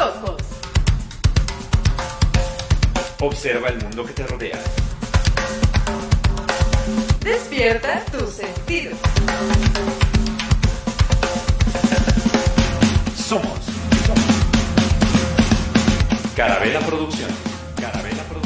ojos. Observa el mundo que te rodea. Despierta tus sentidos. Somos Carabela Producción. Carabela Producción.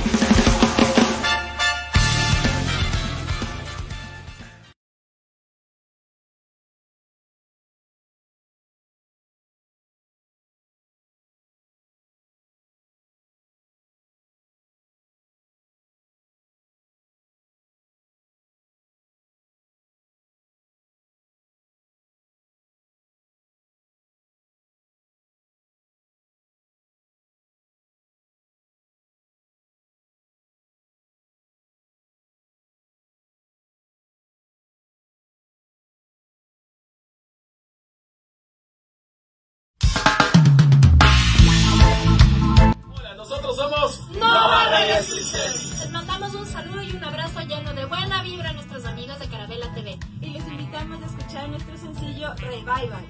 Nosotros somos Nueva Resistencia. Les mandamos un saludo y un abrazo lleno de buena vibra a nuestros amigos de Carabela TV. Y les invitamos a escuchar nuestro sencillo Revival.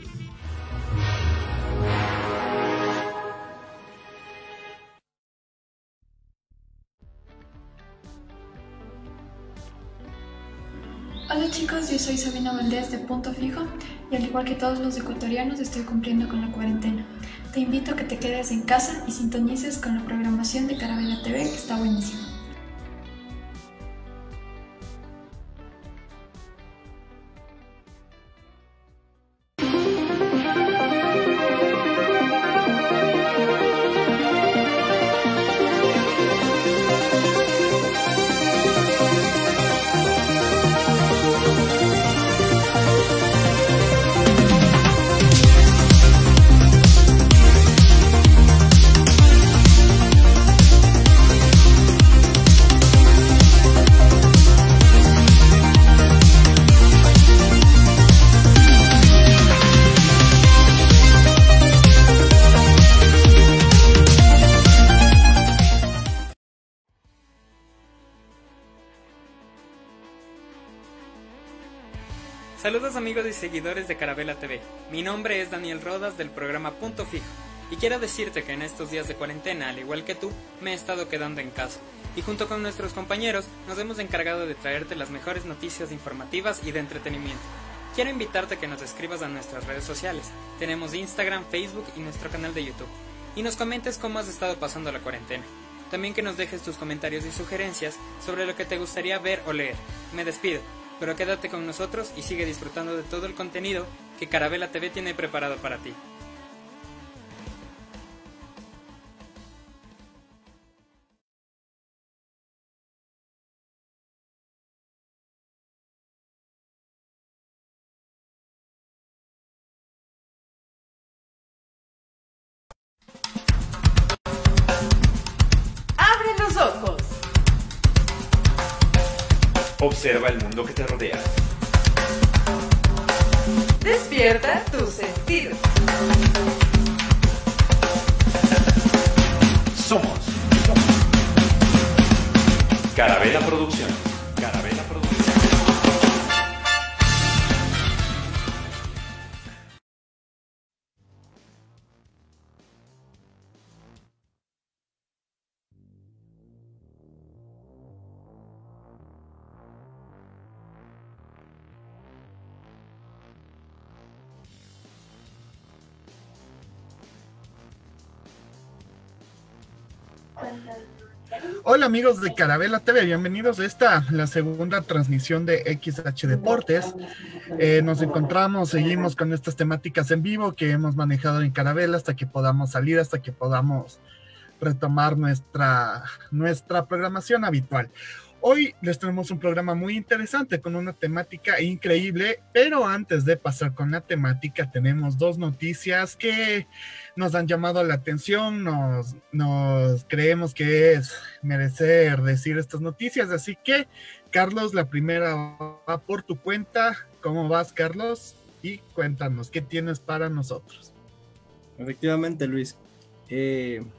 Hola chicos, yo soy Sabina Valdés de Punto Fijo y al igual que todos los ecuatorianos estoy cumpliendo con la cuarentena. Te invito a que te quedes en casa y sintonices con la programación de Carabela TV que está buenísima. Saludos amigos y seguidores de Carabela TV, mi nombre es Daniel Rodas del programa Punto Fijo y quiero decirte que en estos días de cuarentena, al igual que tú, me he estado quedando en casa y junto con nuestros compañeros nos hemos encargado de traerte las mejores noticias informativas y de entretenimiento. Quiero invitarte a que nos escribas a nuestras redes sociales, tenemos Instagram, Facebook y nuestro canal de YouTube y nos comentes cómo has estado pasando la cuarentena. También que nos dejes tus comentarios y sugerencias sobre lo que te gustaría ver o leer. Me despido. Pero quédate con nosotros y sigue disfrutando de todo el contenido que Carabela TV tiene preparado para ti. ¡Abre los ojos! Observa el mundo que te rodea. Despierta tus sentidos. Somos Carabela Producción. Carabela Producción. Hola amigos de Carabela TV, bienvenidos a la segunda transmisión de XH Deportes. Nos encontramos, seguimos con estas temáticas en vivo que hemos manejado en Carabela hasta que podamos salir, hasta que podamos retomar nuestra programación habitual. Hoy les tenemos un programa muy interesante con una temática increíble, pero antes de pasar con la temática tenemos dos noticias que nos han llamado la atención, nos creemos que es merecer decir estas noticias, así que Carlos, la primera va por tu cuenta. ¿Cómo vas, Carlos? Y cuéntanos, ¿qué tienes para nosotros? Efectivamente, Luis.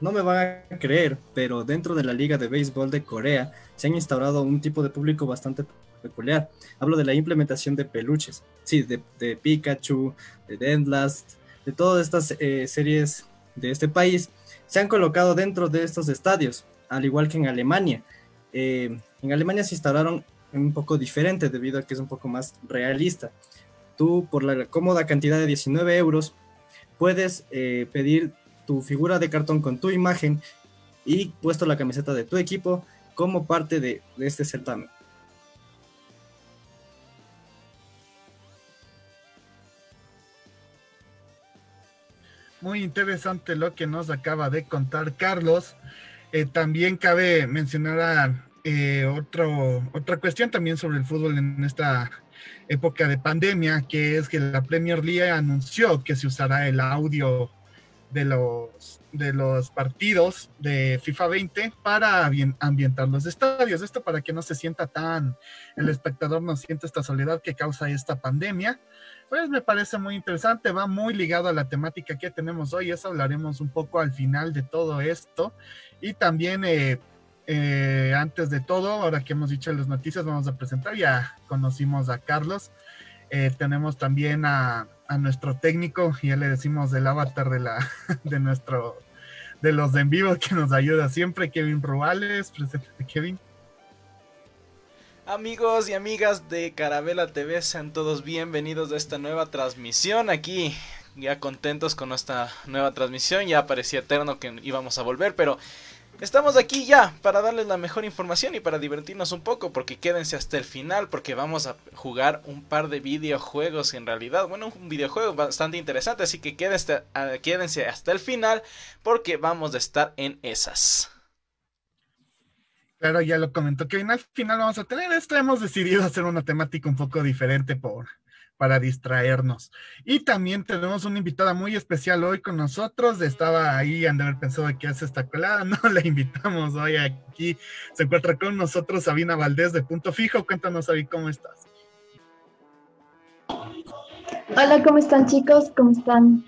No me van a creer, pero dentro de la Liga de Béisbol de Corea se han instaurado un tipo de público bastante peculiar. Hablo de la implementación de peluches, sí, de Pikachu, de Deadlast, de todas estas series de este país se han colocado dentro de estos estadios, al igual que en Alemania. En Alemania se instalaron un poco diferente debido a que es un poco más realista. Tú, por la cómoda cantidad de 19 €, puedes pedir tu figura de cartón con tu imagen y puesto la camiseta de tu equipo como parte de este certamen. Muy interesante lo que nos acaba de contar Carlos. También cabe mencionar a, otra cuestión también sobre el fútbol en esta época de pandemia, que es que la Premier League anunció que se usará el audio de los partidos de FIFA 20 para ambientar los estadios. Esto para que no se sienta tan, el espectador no sienta esta soledad que causa esta pandemia. Pues me parece muy interesante, va muy ligado a la temática que tenemos hoy, eso hablaremos un poco al final de todo esto. Y también antes de todo, ahora que hemos dicho las noticias, vamos a presentar, ya conocimos a Carlos, tenemos también a nuestro técnico, ya le decimos el avatar de los de en vivo que nos ayuda siempre, Kevin Ruales. Preséntate, Kevin. Amigos y amigas de Carabela TV, sean todos bienvenidos a esta nueva transmisión. Aquí ya contentos con esta nueva transmisión, ya parecía eterno que íbamos a volver, pero estamos aquí ya para darles la mejor información y para divertirnos un poco, porque quédense hasta el final, porque vamos a jugar un par de videojuegos en realidad, bueno, un videojuego bastante interesante, así que quédense hasta el final, porque vamos a estar en esas. Claro, ya lo comentó Kevin, al final vamos a tener esto, hemos decidido hacer una temática un poco diferente para distraernos. Y también tenemos una invitada muy especial hoy con nosotros, estaba ahí, han de haber pensado que hace esta colada, no, la invitamos hoy aquí, se encuentra con nosotros Sabina Valdés de Punto Fijo. Cuéntanos, Sabi, ¿cómo estás? Hola, ¿cómo están, chicos? ¿Cómo están?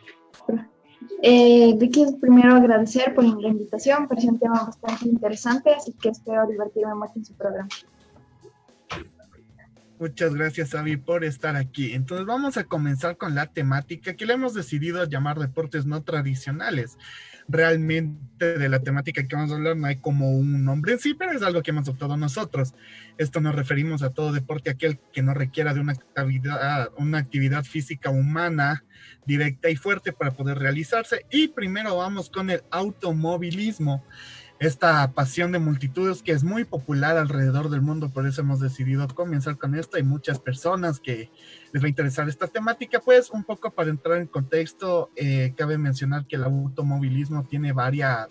Quiero primero agradecer por la invitación, pareció un tema bastante interesante, así que espero divertirme mucho en su programa. Muchas gracias, Xavi, por estar aquí. Entonces vamos a comenzar con la temática que le hemos decidido llamar deportes no tradicionales. Realmente de la temática que vamos a hablar no hay como un nombre en sí, pero es algo que hemos optado nosotros. Esto nos referimos a todo deporte, aquel que no requiera de una actividad física humana directa y fuerte para poder realizarse. Y primero vamos con el automovilismo, esta pasión de multitudes que es muy popular alrededor del mundo, por eso hemos decidido comenzar con esto. Hay muchas personas que les va a interesar esta temática. Pues un poco para entrar en contexto, cabe mencionar que el automovilismo tiene varias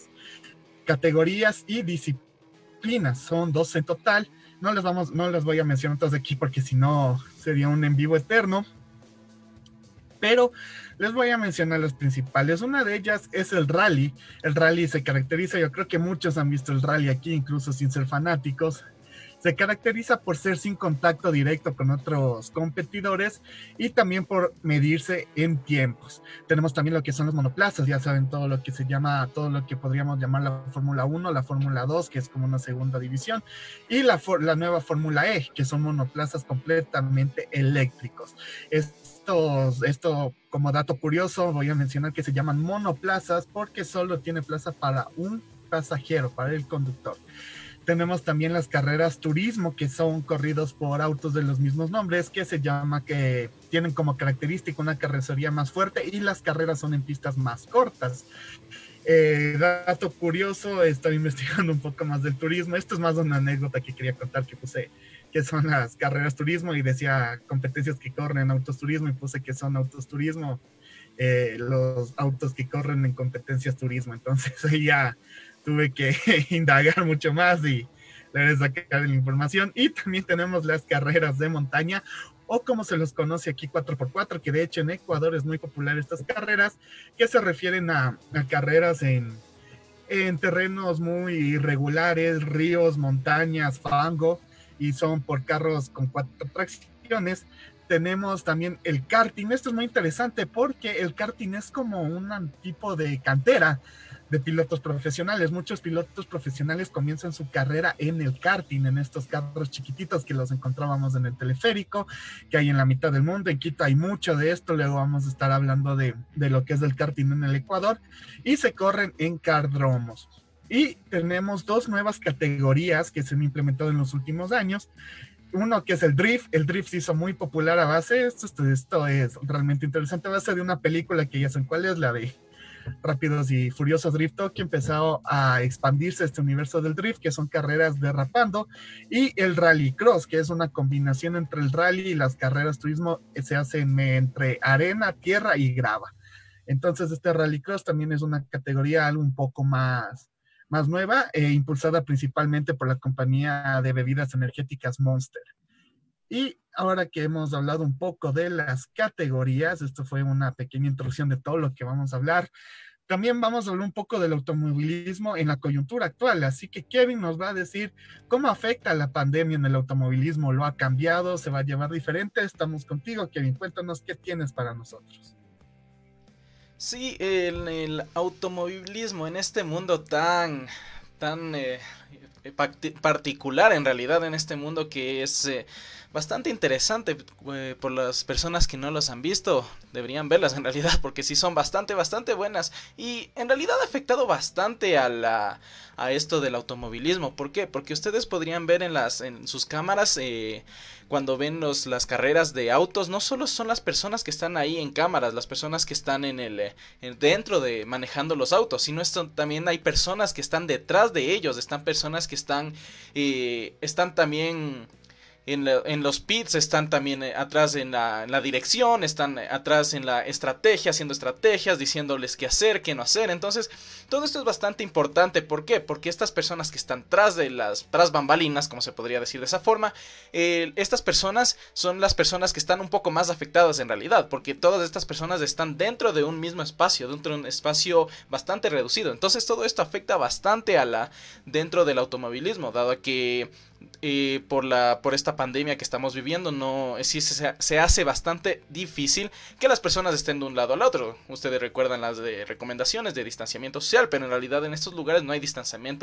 categorías y disciplinas, son 12 en total. No las voy a mencionar todas aquí porque si no sería un en vivo eterno, pero les voy a mencionar las principales. Una de ellas es el rally. El rally se caracteriza, yo creo que muchos han visto el rally aquí, incluso sin ser fanáticos. Se caracteriza por ser sin contacto directo con otros competidores y también por medirse en tiempos. Tenemos también lo que son los monoplazas, ya saben, todo lo que se llama, todo lo que podríamos llamar la Fórmula 1, la Fórmula 2, que es como una segunda división, y la nueva Fórmula E, que son monoplazas completamente eléctricos. Esto, como dato curioso, voy a mencionar que se llaman monoplazas porque solo tiene plaza para un pasajero, para el conductor. Tenemos también las carreras turismo, que son corridos por autos de los mismos nombres, que tienen como característica una carrocería más fuerte y las carreras son en pistas más cortas. Dato curioso, estoy investigando un poco más del turismo. Esto es más una anécdota que quería contar, que puse que son las carreras turismo y decía competencias que corren en autos turismo y puse que son autos turismo, los autos que corren en competencias turismo. Entonces ahí ya tuve que indagar mucho más y la verdad es sacar la información. Y también tenemos las carreras de montaña, o como se los conoce aquí, 4x4, que de hecho en Ecuador es muy popular estas carreras, que se refieren a carreras en terrenos muy irregulares, ríos, montañas, fango, y son por carros con 4 tracciones. Tenemos también el karting. Esto es muy interesante porque el karting es como un tipo de cantera de pilotos profesionales. Muchos pilotos profesionales comienzan su carrera en el karting, en estos carros chiquititos que los encontrábamos en el teleférico, que hay en la mitad del mundo. En Quito hay mucho de esto, luego vamos a estar hablando de lo que es el karting en el Ecuador, y se corren en kardromos. Y tenemos dos nuevas categorías que se han implementado en los últimos años. Uno que es el drift. El drift se hizo muy popular a base, esto es realmente interesante, a base de una película que ya saben cuál es, la de Rápidos y Furiosos Drift, que empezó a expandirse este universo del drift, que son carreras derrapando, y el Rally Cross, que es una combinación entre el rally y las carreras turismo, que se hacen entre arena, tierra y grava. Entonces este Rally Cross también es una categoría algo un poco más nueva, impulsada principalmente por la compañía de bebidas energéticas Monster. Y ahora que hemos hablado un poco de las categorías, esto fue una pequeña introducción de todo lo que vamos a hablar. También vamos a hablar un poco del automovilismo en la coyuntura actual, así que Kevin nos va a decir cómo afecta la pandemia en el automovilismo, lo ha cambiado, se va a llevar diferente. Estamos contigo, Kevin, cuéntanos qué tienes para nosotros. Sí, el automovilismo en este mundo tan particular en realidad, en este mundo que es bastante interesante, por las personas que no los han visto, deberían verlas en realidad, porque sí son bastante buenas, y en realidad ha afectado bastante a esto del automovilismo. ¿Por qué? Porque ustedes podrían ver en sus cámaras, cuando ven las carreras de autos, no solo son las personas que están ahí en cámaras, las personas que están dentro de manejando los autos, sino también hay personas que están detrás de ellos, están personas que están también en los pits, están también atrás en la dirección, están atrás en la estrategia, haciendo estrategias, diciéndoles qué hacer, qué no hacer. Entonces todo esto es bastante importante. ¿Por qué? Porque estas personas que están tras bambalinas, como se podría decir de esa forma, estas personas son las personas que están un poco más afectadas en realidad, porque todas estas personas están dentro de un mismo espacio, dentro de un espacio bastante reducido. Entonces todo esto afecta bastante dentro del automovilismo, dado que por esta pandemia que estamos viviendo, se hace bastante difícil que las personas estén de un lado al otro. Ustedes recuerdan las recomendaciones de distanciamiento social, pero en realidad en estos lugares no hay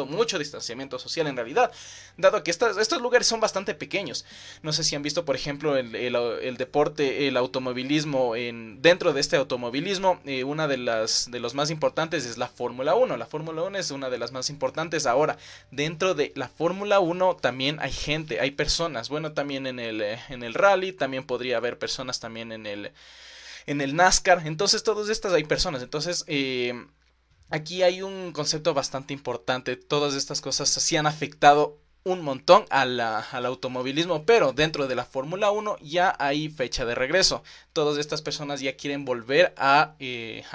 mucho distanciamiento social en realidad, dado que estos lugares son bastante pequeños. No sé si han visto, por ejemplo, el deporte, el automovilismo. Dentro de este automovilismo, una de los más importantes es la Fórmula 1. La Fórmula 1 es una de las más importantes ahora. Dentro de la Fórmula 1 también hay gente, hay personas. Bueno, también en el rally también podría haber personas, también en el NASCAR. Entonces todas estas hay personas. Entonces aquí hay un concepto bastante importante. Todas estas cosas sí han afectado un montón al automovilismo, pero dentro de la Fórmula 1 ya hay fecha de regreso. Todas estas personas ya quieren volver a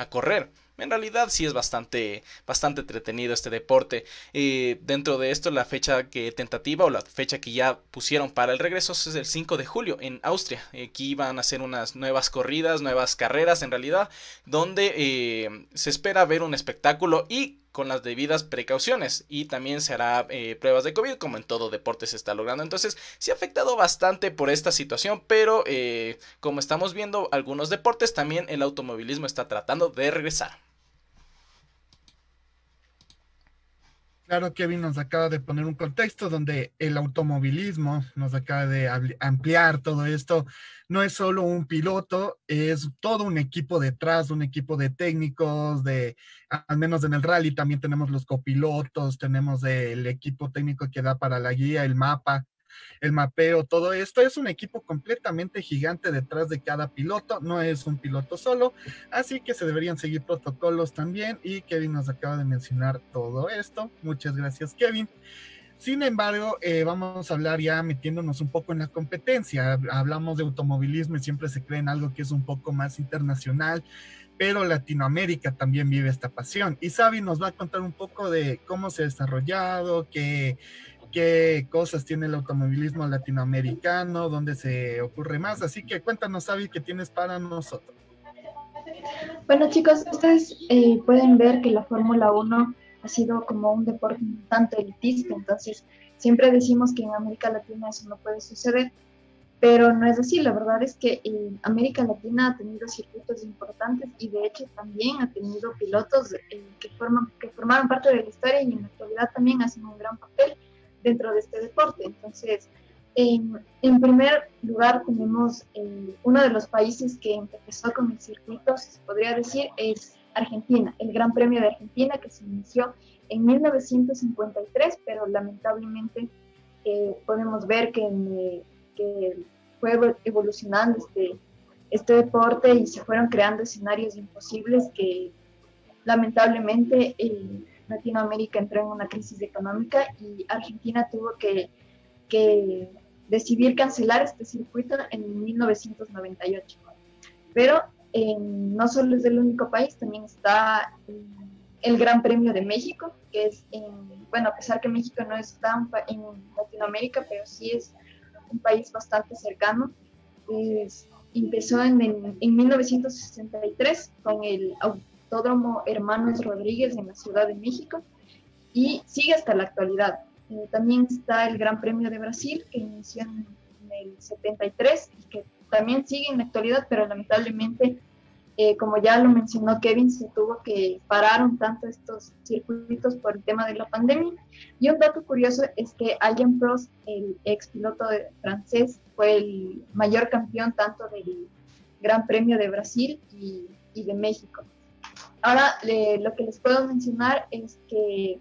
correr. En realidad sí es bastante entretenido este deporte. Dentro de esto, la fecha tentativa o la fecha que ya pusieron para el regreso es el 5 de julio en Austria. Aquí van a hacer unas nuevas corridas, nuevas carreras en realidad, donde se espera ver un espectáculo y con las debidas precauciones, y también se hará pruebas de COVID, como en todo deporte se está logrando. Entonces se ha afectado bastante por esta situación, pero como estamos viendo algunos deportes, también el automovilismo está tratando de regresar. Claro, Kevin nos acaba de poner un contexto donde el automovilismo nos acaba de ampliar todo esto. No es solo un piloto, es todo un equipo detrás, un equipo de técnicos, al menos en el rally también tenemos los copilotos, tenemos el equipo técnico que da para la guía, el mapa, el mapeo. Todo esto es un equipo completamente gigante detrás de cada piloto, no es un piloto solo, así que se deberían seguir protocolos también, y Kevin nos acaba de mencionar todo esto. Muchas gracias, Kevin. Sin embargo, vamos a hablar ya metiéndonos un poco en la competencia. Hablamos de automovilismo y siempre se cree en algo que es un poco más internacional, pero Latinoamérica también vive esta pasión, y Xavi nos va a contar un poco de cómo se ha desarrollado, qué cosas tiene el automovilismo latinoamericano, dónde se ocurre más. Así que cuéntanos, Xavi, qué tienes para nosotros. Bueno, chicos, ustedes pueden ver que la Fórmula 1 ha sido como un deporte un tanto elitista. Entonces siempre decimos que en América Latina eso no puede suceder, pero no es así. La verdad es que América Latina ha tenido circuitos importantes y de hecho también ha tenido pilotos que formaron parte de la historia y en la actualidad también hacen un gran papel dentro de este deporte. Entonces, en primer lugar tenemos uno de los países que empezó con el circuito, se podría decir, es Argentina, el Gran Premio de Argentina, que se inició en 1953, pero lamentablemente podemos ver que fue evolucionando este deporte y se fueron creando escenarios imposibles que lamentablemente Latinoamérica entró en una crisis económica y Argentina tuvo que decidir cancelar este circuito en 1998. Pero no solo es el único país, también está el Gran Premio de México, que es, a pesar que México no está en Latinoamérica, pero sí es un país bastante cercano. Empezó en 1963 con el Autódromo Hermanos Rodríguez en la Ciudad de México y sigue hasta la actualidad. También está el Gran Premio de Brasil, que inició en el 73 y que también sigue en la actualidad, pero lamentablemente, como ya lo mencionó Kevin, se tuvo que parar un tanto estos circuitos por el tema de la pandemia. Y un dato curioso es que Alain Prost, el ex piloto francés, fue el mayor campeón tanto del Gran Premio de Brasil y de México. Ahora, lo que les puedo mencionar es que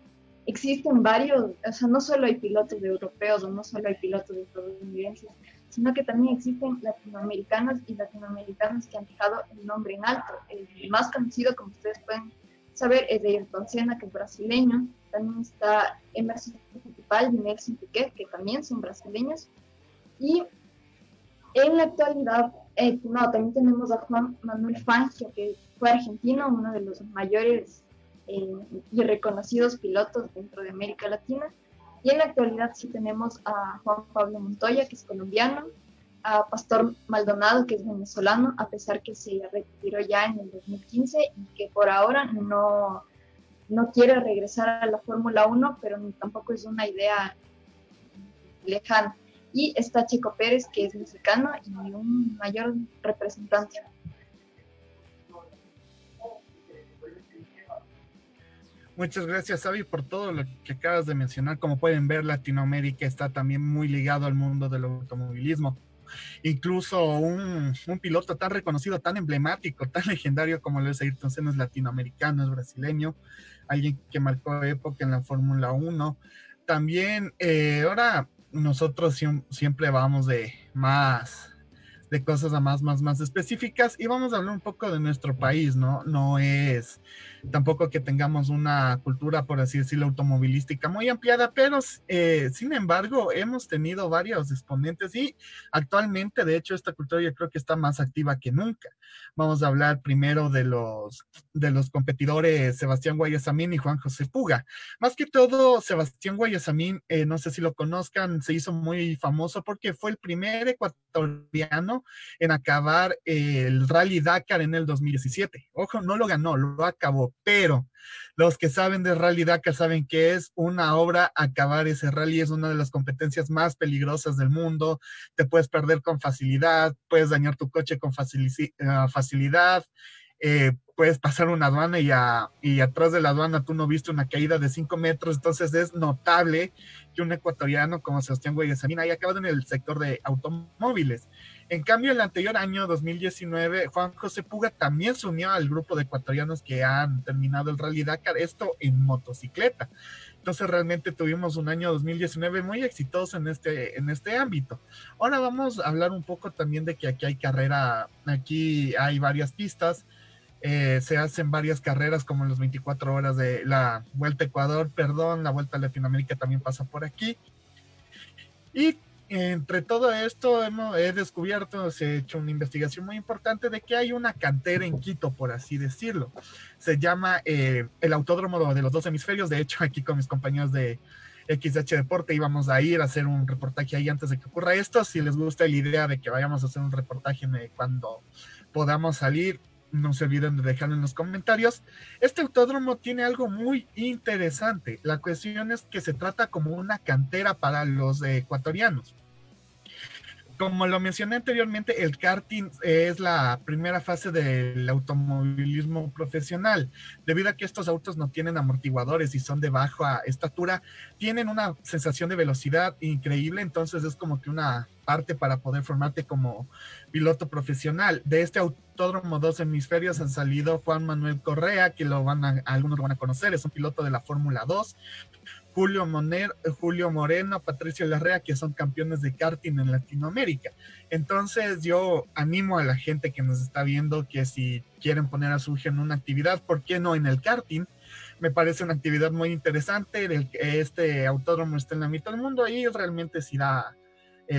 existen varios, o sea, no solo hay pilotos de europeos o no solo hay pilotos de estadounidenses, sino que también existen latinoamericanos y latinoamericanas que han dejado el nombre en alto. El más conocido, como ustedes pueden saber, es de Ayrton Senna, que es brasileño. También está Emerson Fittipaldi y Nelson Piquet, que también son brasileños. Y en la actualidad, también tenemos a Juan Manuel Fangio, que fue argentino, uno de los mayores y reconocidos pilotos dentro de América Latina. Y en la actualidad sí tenemos a Juan Pablo Montoya, que es colombiano, a Pastor Maldonado, que es venezolano, a pesar que se retiró ya en el 2015 y que por ahora no quiere regresar a la Fórmula 1, pero tampoco es una idea lejana. Y está Checo Pérez, que es mexicano y un mayor representante. Muchas gracias, Xavi, por todo lo que acabas de mencionar. Como pueden ver, Latinoamérica está también muy ligado al mundo del automovilismo. Incluso un piloto tan reconocido, tan emblemático, tan legendario como lo es Ayrton Senna es latinoamericano, es brasileño, alguien que marcó época en la Fórmula 1. También ahora nosotros siempre vamos de más, de cosas a más específicas, y vamos a hablar un poco de nuestro país, ¿no? No es tampoco que tengamos una cultura, por así decirlo, automovilística muy ampliada, pero sin embargo hemos tenido varios exponentes y actualmente, de hecho, esta cultura yo creo que está más activa que nunca. Vamos a hablar primero de los competidores Sebastián Guayasamín y Juan José Puga. Más que todo, Sebastián Guayasamín, no sé si lo conozcan, se hizo muy famoso porque fue el primer ecuatoriano en acabar el Rally Dakar en el 2017. Ojo, no lo ganó, lo acabó, pero los que saben de Rally Dakar saben que es una obra acabar ese rally, es una de las competencias más peligrosas del mundo. Te puedes perder con facilidad, puedes dañar tu coche con facilidad, puedes pasar una aduana y atrás de la aduana tú no viste una caída de 5 metros, entonces es notable que un ecuatoriano como Sebastián Guayasamín haya acabado en el sector de automóviles. En cambio, el anterior año, 2019, Juan José Puga también se unió al grupo de ecuatorianos que han terminado el Rally Dakar, esto en motocicleta. Entonces, realmente tuvimos un año 2019 muy exitoso en este ámbito. Ahora vamos a hablar un poco también de que aquí hay carrera, aquí hay varias pistas, se hacen varias carreras como las 24 horas de la Vuelta a Ecuador, la Vuelta a Latinoamérica también pasa por aquí. Y entre todo esto he descubierto, se ha hecho una investigación muy importante de que hay una cantera en Quito, por así decirlo. Se llama el Autódromo de los Dos Hemisferios. De hecho, aquí con mis compañeros de XH Deporte íbamos a ir a hacer un reportaje ahí antes de que ocurra esto. Si les gusta la idea de que vayamos a hacer un reportaje cuando podamos salir, no se olviden de dejarlo en los comentarios. Este autódromo tiene algo muy interesante. La cuestión es que se trata como una cantera para los ecuatorianos. Como lo mencioné anteriormente, el karting es la primera fase del automovilismo profesional. Debido a que estos autos no tienen amortiguadores y son de baja estatura, tienen una sensación de velocidad increíble, entonces es como que una parte para poder formarte como piloto profesional. De este autódromo 2 hemisferios han salido Juan Manuel Correa, que algunos lo van a conocer, es un piloto de la Fórmula 2. Julio Moreno, Patricio Larrea, que son campeones de karting en Latinoamérica. Entonces yo animo a la gente que nos está viendo que si quieren poner a su hijo en una actividad, ¿por qué no en el karting? Me parece una actividad muy interesante. Este autódromo está en la mitad del mundo y realmente sí da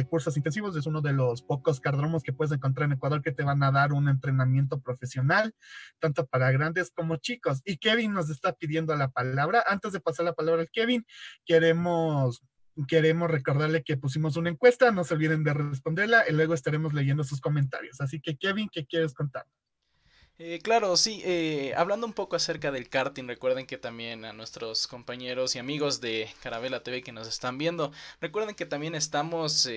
cursos intensivos. Es uno de los pocos kardromos que puedes encontrar en Ecuador que te van a dar un entrenamiento profesional, tanto para grandes como chicos. Y Kevin nos está pidiendo la palabra. Antes de pasar la palabra al Kevin, queremos recordarle que pusimos una encuesta, no se olviden de responderla y luego estaremos leyendo sus comentarios. Así que Kevin, ¿qué quieres contar? Claro, sí, hablando un poco acerca del karting, recuerden que también a nuestros compañeros y amigos de Carabela TV que nos están viendo, recuerden que también estamos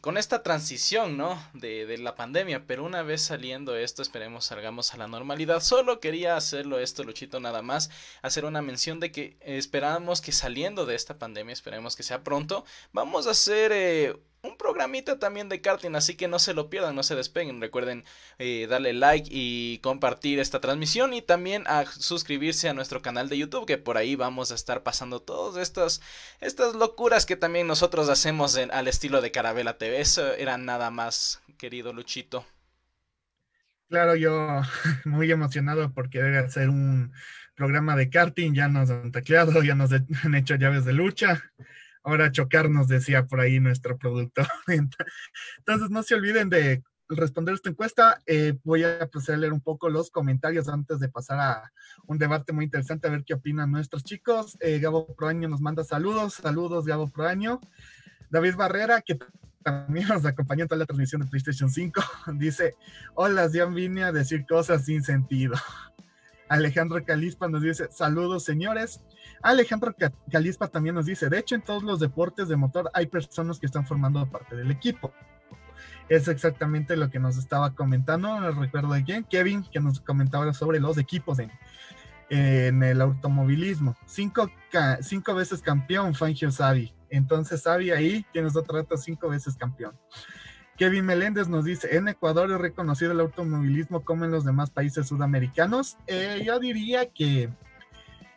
con esta transición, ¿no? de la pandemia, pero una vez saliendo esto, esperemos salgamos a la normalidad. Solo quería hacerlo esto, Luchito, nada más, hacer una mención de que esperamos que saliendo de esta pandemia, esperemos que sea pronto, vamos a hacer un programita también de karting, así que no se lo pierdan, no se despeguen. Recuerden darle like y compartir esta transmisión y también a suscribirse a nuestro canal de YouTube, que por ahí vamos a estar pasando todas estas locuras que también nosotros hacemos al estilo de Carabela TV. Eso era nada más, querido Luchito. Claro, yo muy emocionado porque debe hacer un programa de karting, ya nos han tacleado, ya nos han hecho llaves de lucha. Ahora chocarnos, decía por ahí nuestro productor. Entonces no se olviden de responder esta encuesta. Voy a proceder a leer un poco los comentarios antes de pasar a un debate muy interesante, a ver qué opinan nuestros chicos. Gabo Proaño nos manda saludos. Saludos, Gabo Proaño. David Barrera, que también nos acompañó en toda la transmisión de PlayStation 5, dice, hola, ya vine a decir cosas sin sentido. Alejandro Calispa nos dice, saludos señores. Alejandro Calispa también nos dice, de hecho en todos los deportes de motor hay personas que están formando parte del equipo. Es exactamente lo que nos estaba comentando, no recuerdo bien, Kevin, que nos comentaba sobre los equipos en el automovilismo. Cinco veces campeón, Fangio Xavi. Entonces Xavi ahí tienes otro rato 5 veces campeón. Kevin Meléndez nos dice, ¿en Ecuador es reconocido el automovilismo como en los demás países sudamericanos? Yo diría que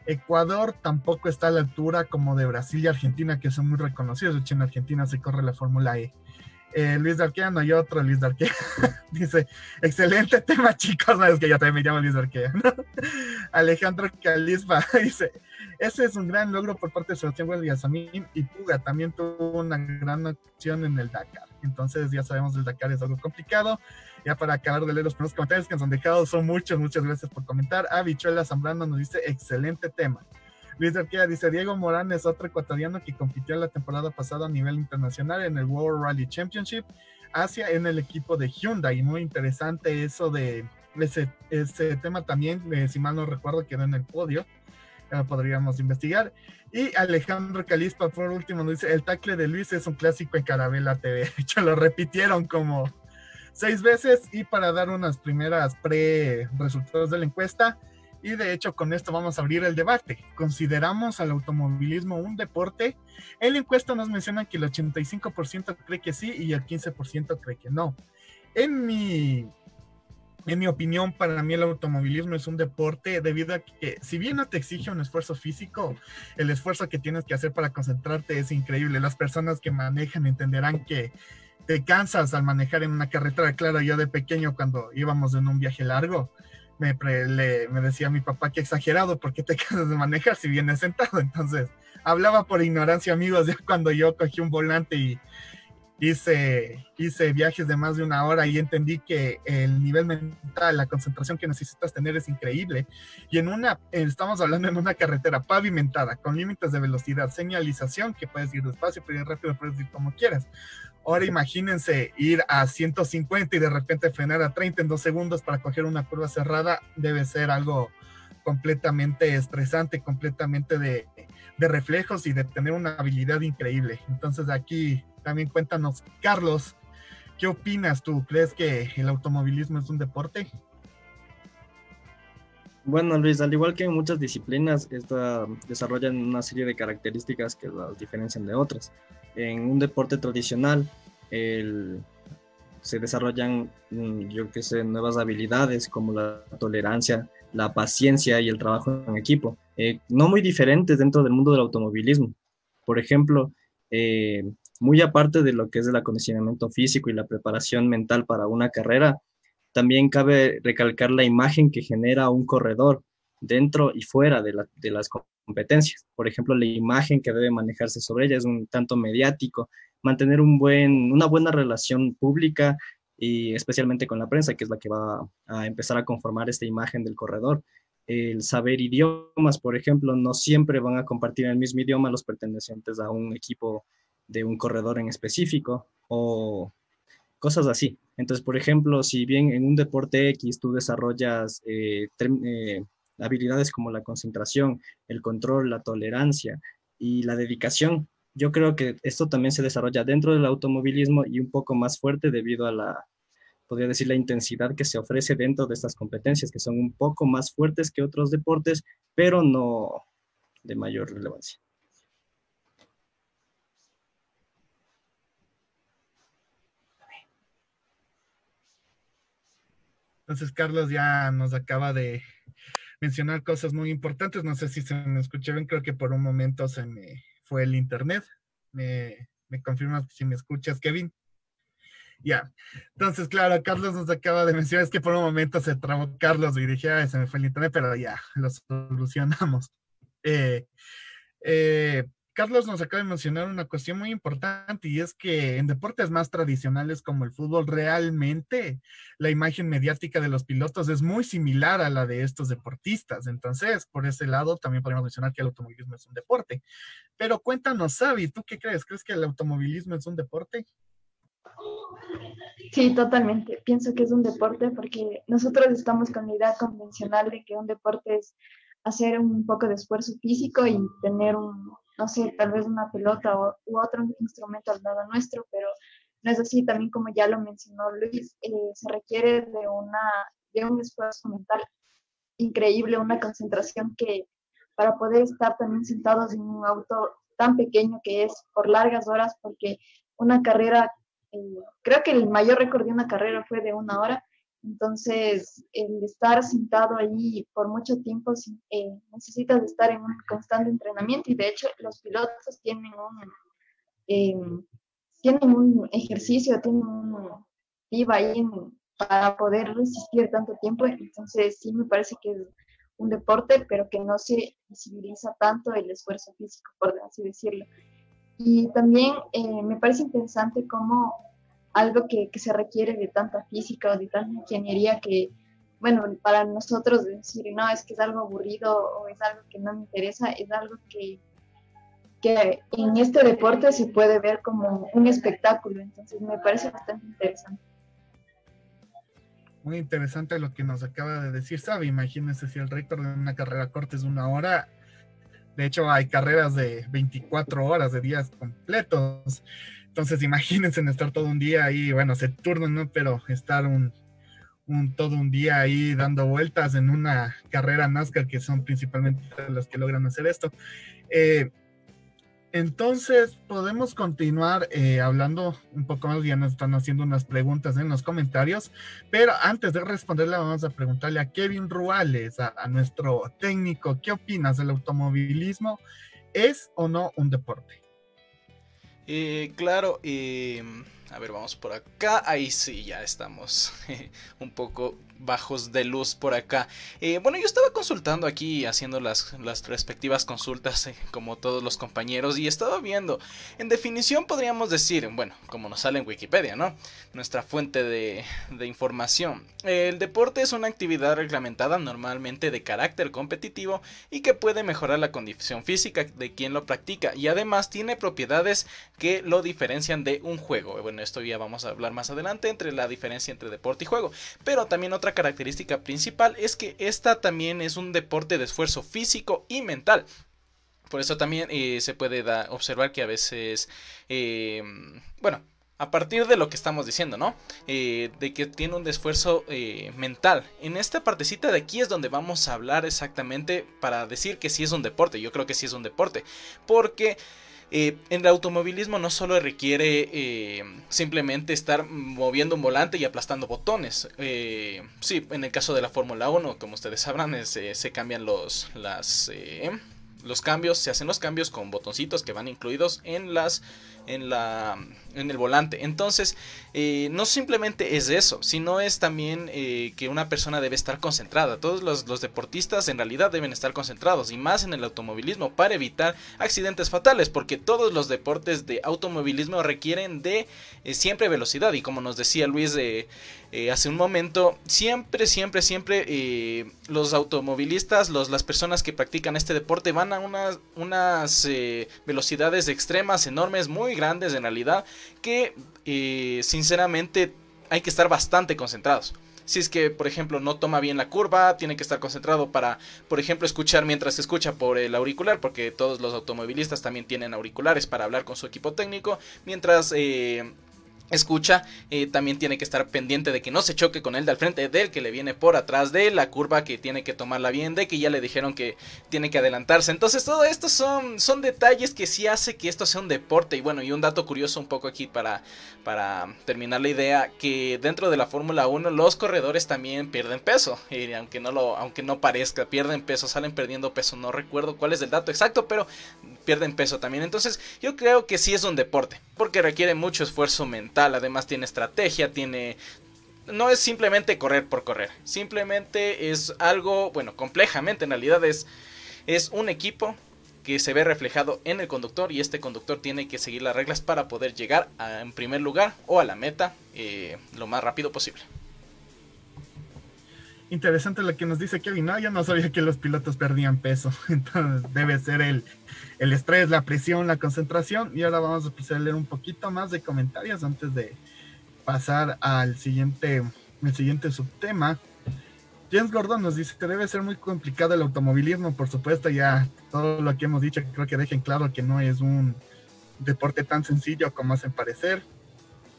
Ecuador tampoco está a la altura como de Brasil y Argentina, que son muy reconocidos. De hecho, en Argentina se corre la Fórmula E. Luis Darquea, no hay otro Luis Darquea. Dice, excelente tema, chicos. No, es que yo también me llamo Luis Darquea, ¿no? Alejandro Calispa dice, ese es un gran logro por parte de Sebastián Guayasamín y Puga. También tuvo una gran acción en el Dakar. Entonces, ya sabemos, el Dakar es algo complicado. Ya para acabar de leer los primeros comentarios que nos han dejado, son muchos, muchas gracias por comentar. Habichuela Zambrano nos dice, excelente tema. Luis Darquea dice, Diego Morán es otro ecuatoriano que compitió la temporada pasada a nivel internacional en el World Rally Championship Asia en el equipo de Hyundai. Muy interesante eso de ese tema también, si mal no recuerdo quedó en el podio, podríamos investigar. Y Alejandro Calispa por último nos dice, el tackle de Luis es un clásico en Carabela TV. De hecho lo repitieron como 6 veces. Y para dar unas primeras resultados de la encuesta, y de hecho con esto vamos a abrir el debate. ¿Consideramos al automovilismo un deporte? En la encuesta nos mencionan que el 85% cree que sí y el 15% cree que no. En mi opinión, para mí el automovilismo es un deporte debido a que, si bien no te exige un esfuerzo físico, el esfuerzo que tienes que hacer para concentrarte es increíble. Las personas que manejan entenderán que te cansas al manejar en una carretera. Claro, yo de pequeño cuando íbamos en un viaje largo, me decía mi papá que exagerado, ¿por qué te cansas de manejar si vienes sentado? Entonces, hablaba por ignorancia, amigos, ya cuando yo cogí un volante y hice viajes de más de 1 hora y entendí que el nivel mental, la concentración que necesitas tener es increíble. Y estamos hablando en una carretera pavimentada, con límites de velocidad, señalización, que puedes ir despacio, puedes ir rápido, puedes ir como quieras. Ahora imagínense ir a 150 y de repente frenar a 30 en 2 segundos para coger una curva cerrada, debe ser algo completamente estresante, completamente de reflejos y de tener una habilidad increíble. Entonces aquí también cuéntanos, Carlos, ¿qué opinas tú? ¿Crees que el automovilismo es un deporte? Bueno, Luis, al igual que en muchas disciplinas, esta desarrollan una serie de características que las diferencian de otras. En un deporte tradicional se desarrollan, yo qué sé, nuevas habilidades como la tolerancia, la paciencia y el trabajo en equipo, no muy diferentes dentro del mundo del automovilismo. Por ejemplo, muy aparte de lo que es el acondicionamiento físico y la preparación mental para una carrera, también cabe recalcar la imagen que genera un corredor dentro y fuera de las competencias. Por ejemplo, la imagen que debe manejarse sobre ella es un tanto mediático, mantener una buena relación pública y especialmente con la prensa, que es la que va a empezar a conformar esta imagen del corredor. El saber idiomas, por ejemplo, no siempre van a compartir el mismo idioma los pertenecientes a un equipo de un corredor en específico o cosas así. Entonces, por ejemplo, si bien en un deporte X tú desarrollas habilidades como la concentración, el control, la tolerancia y la dedicación, yo creo que esto también se desarrolla dentro del automovilismo y un poco más fuerte debido a la, podría decir, la intensidad que se ofrece dentro de estas competencias, que son un poco más fuertes que otros deportes, pero no de mayor relevancia. Entonces, Carlos ya nos acaba de mencionar cosas muy importantes. No sé si se me escucha bien, creo que por un momento se me fue el internet. ¿Me confirmas si me escuchas, Kevin? Ya. Entonces, claro, Carlos nos acaba de mencionar, es que por un momento se trabó Carlos y dije, ay, se me fue el internet, pero ya, lo solucionamos. Carlos nos acaba de mencionar una cuestión muy importante, y es que en deportes más tradicionales como el fútbol, realmente la imagen mediática de los pilotos es muy similar a la de estos deportistas. Entonces, por ese lado también podemos mencionar que el automovilismo es un deporte. Pero cuéntanos, Xavi, ¿tú qué crees? ¿Crees que el automovilismo es un deporte? Sí, totalmente. Pienso que es un deporte porque nosotros estamos con la idea convencional de que un deporte es hacer un poco de esfuerzo físico y tener un, no sé, tal vez una pelota u otro instrumento al lado nuestro, pero no es así. También, como ya lo mencionó Luis, se requiere de un esfuerzo mental increíble, una concentración que para poder estar también sentados en un auto tan pequeño que es por largas horas, porque una carrera, creo que el mayor récord de una carrera fue de 1 hora, entonces el estar sentado ahí por mucho tiempo necesitas estar en un constante entrenamiento, y de hecho los pilotos tienen un ejercicio, tienen un IVA ahí para poder resistir tanto tiempo. Entonces sí me parece que es un deporte, pero que no se visibiliza tanto el esfuerzo físico, por así decirlo. Y también me parece interesante cómo algo que se requiere de tanta física o de tanta ingeniería que, bueno, para nosotros decir, no, es que es algo aburrido o es algo que no me interesa, es algo que en este deporte se puede ver como un espectáculo. Entonces me parece bastante interesante. Muy interesante lo que nos acaba de decir Xavi. Imagínense, si el récord de una carrera corta es 1 hora, de hecho hay carreras de 24 horas, de días completos. Entonces, imagínense estar todo un día ahí, bueno, se turnan, ¿no? Pero estar todo un día ahí dando vueltas en una carrera NASCAR, que son principalmente las que logran hacer esto. Entonces, podemos continuar hablando un poco más. Ya nos están haciendo unas preguntas en los comentarios, pero antes de responderla, vamos a preguntarle a Kevin Ruales, a nuestro técnico. ¿Qué opinas? ¿El automovilismo es o no un deporte? Claro, a ver, vamos por acá. Ahí sí, ya estamos un poco bajos de luz por acá. Bueno, yo estaba consultando aquí, haciendo las respectivas consultas, como todos los compañeros, y estaba viendo, en definición podríamos decir, bueno, como nos sale en Wikipedia, ¿no? Nuestra fuente de información. El deporte es una actividad reglamentada, normalmente de carácter competitivo, y que puede mejorar la condición física de quien lo practica, y además tiene propiedades que lo diferencian de un juego. Bueno, en esto ya vamos a hablar más adelante, entre la diferencia entre deporte y juego. Pero también otra característica principal es que esta también es un deporte de esfuerzo físico y mental. Por eso también se puede observar que a veces, bueno, a partir de lo que estamos diciendo, ¿no? De que tiene un esfuerzo mental. En esta partecita de aquí es donde vamos a hablar exactamente para decir que sí es un deporte. Yo creo que sí es un deporte, porque en el automovilismo no solo requiere simplemente estar moviendo un volante y aplastando botones. Sí, en el caso de la Fórmula 1, como ustedes sabrán, se cambian los cambios, se hacen los cambios con botoncitos que van incluidos en el volante. Entonces no simplemente es eso, sino es también que una persona debe estar concentrada. Todos los deportistas en realidad deben estar concentrados, y más en el automovilismo, para evitar accidentes fatales, porque todos los deportes de automovilismo requieren de siempre velocidad. Y como nos decía Luis hace un momento, siempre los automovilistas, las personas que practican este deporte van a unas velocidades extremas, enormes, muy grandes en realidad, que sinceramente hay que estar bastante concentrados. Si es que, por ejemplo, no toma bien la curva, tiene que estar concentrado para, por ejemplo, escuchar mientras se escucha por el auricular, porque todos los automovilistas también tienen auriculares para hablar con su equipo técnico. Mientras escucha, también tiene que estar pendiente de que no se choque con el de al frente, del que le viene por atrás, de la curva que tiene que tomarla bien, de que ya le dijeron que tiene que adelantarse. Entonces todo esto son detalles que sí hace que esto sea un deporte. Y bueno, y un dato curioso un poco aquí para terminar la idea, que dentro de la Fórmula 1 los corredores también pierden peso, aunque no parezca, pierden peso, salen perdiendo peso. No recuerdo cuál es el dato exacto, pero pierden peso también. Entonces yo creo que sí es un deporte, porque requiere mucho esfuerzo mental. Además tiene estrategia, no es simplemente correr por correr. Simplemente es algo, bueno, complejamente en realidad es un equipo que se ve reflejado en el conductor, y este conductor tiene que seguir las reglas para poder llegar en primer lugar o a la meta lo más rápido posible. Interesante lo que nos dice Kevin. No, yo no sabía que los pilotos perdían peso. Entonces debe ser el estrés, la presión, la concentración. Y ahora vamos a empezar a leer un poquito más de comentarios antes de pasar al siguiente subtema. James Gordon nos dice que debe ser muy complicado el automovilismo. Por supuesto, ya todo lo que hemos dicho, creo que dejen claro que no es un deporte tan sencillo como hacen parecer.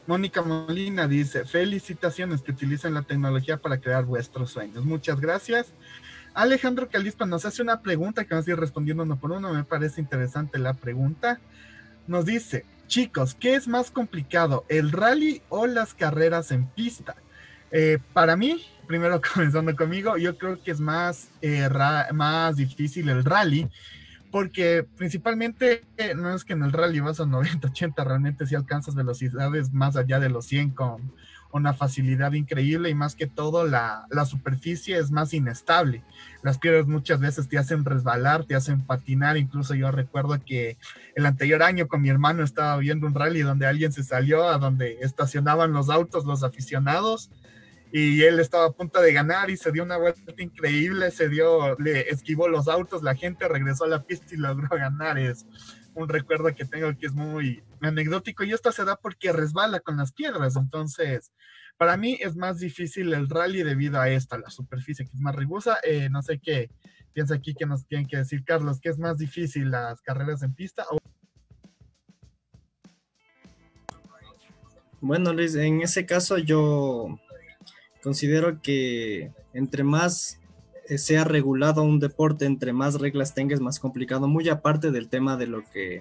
Mónica Molina dice, felicitaciones que utilizan la tecnología para crear vuestros sueños. Muchas gracias. Alejandro Calispa nos hace una pregunta que vamos a ir respondiendo uno por uno. Me parece interesante la pregunta. Nos dice, chicos, ¿qué es más complicado, el rally o las carreras en pista? Para mí, primero comenzando conmigo, yo creo que es más difícil el rally. Porque principalmente no es que en el rally vas a 90, 80, realmente si alcanzas velocidades más allá de los 100 con una facilidad increíble, y más que todo la superficie es más inestable. Las piedras muchas veces te hacen resbalar, te hacen patinar. Incluso yo recuerdo que el anterior año con mi hermano estaba viendo un rally donde alguien se salió a donde estacionaban los autos, los aficionados, y él estaba a punto de ganar y se dio una vuelta increíble, le esquivó los autos, la gente regresó a la pista y logró ganar. Es un recuerdo que tengo que es muy anecdótico, y esto se da porque resbala con las piedras. Entonces para mí es más difícil el rally debido a esto, a la superficie que es más rigurosa. No sé qué piensa aquí que nos tienen que decir, Carlos, ¿qué es más difícil, las carreras en pista o...? Bueno, Luis, en ese caso yo considero que entre más sea regulado un deporte, entre más reglas tenga, es más complicado, muy aparte del tema de lo que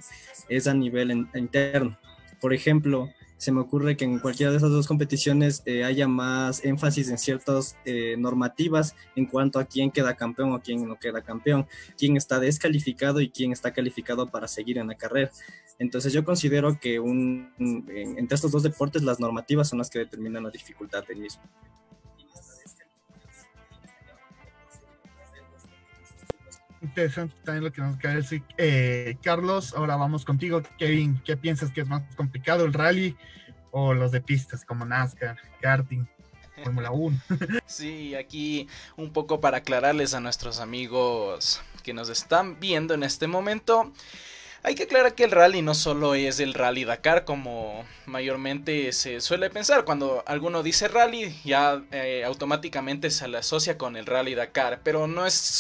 es a nivel interno. Por ejemplo, se me ocurre que en cualquiera de esas dos competiciones haya más énfasis en ciertas normativas en cuanto a quién queda campeón o quién no queda campeón, quién está descalificado y quién está calificado para seguir en la carrera. Entonces yo considero que entre estos dos deportes las normativas son las que determinan la dificultad del mismo. Interesante también lo que nos acaba de decir Carlos. Ahora vamos contigo, Kevin. ¿Qué piensas que es más complicado, el rally o los de pistas como NASCAR, karting, Fórmula 1? Sí, aquí un poco para aclararles a nuestros amigos que nos están viendo en este momento. Hay que aclarar que el rally no solo es el Rally Dakar, como mayormente se suele pensar. Cuando alguno dice rally, ya automáticamente se le asocia con el Rally Dakar, pero no es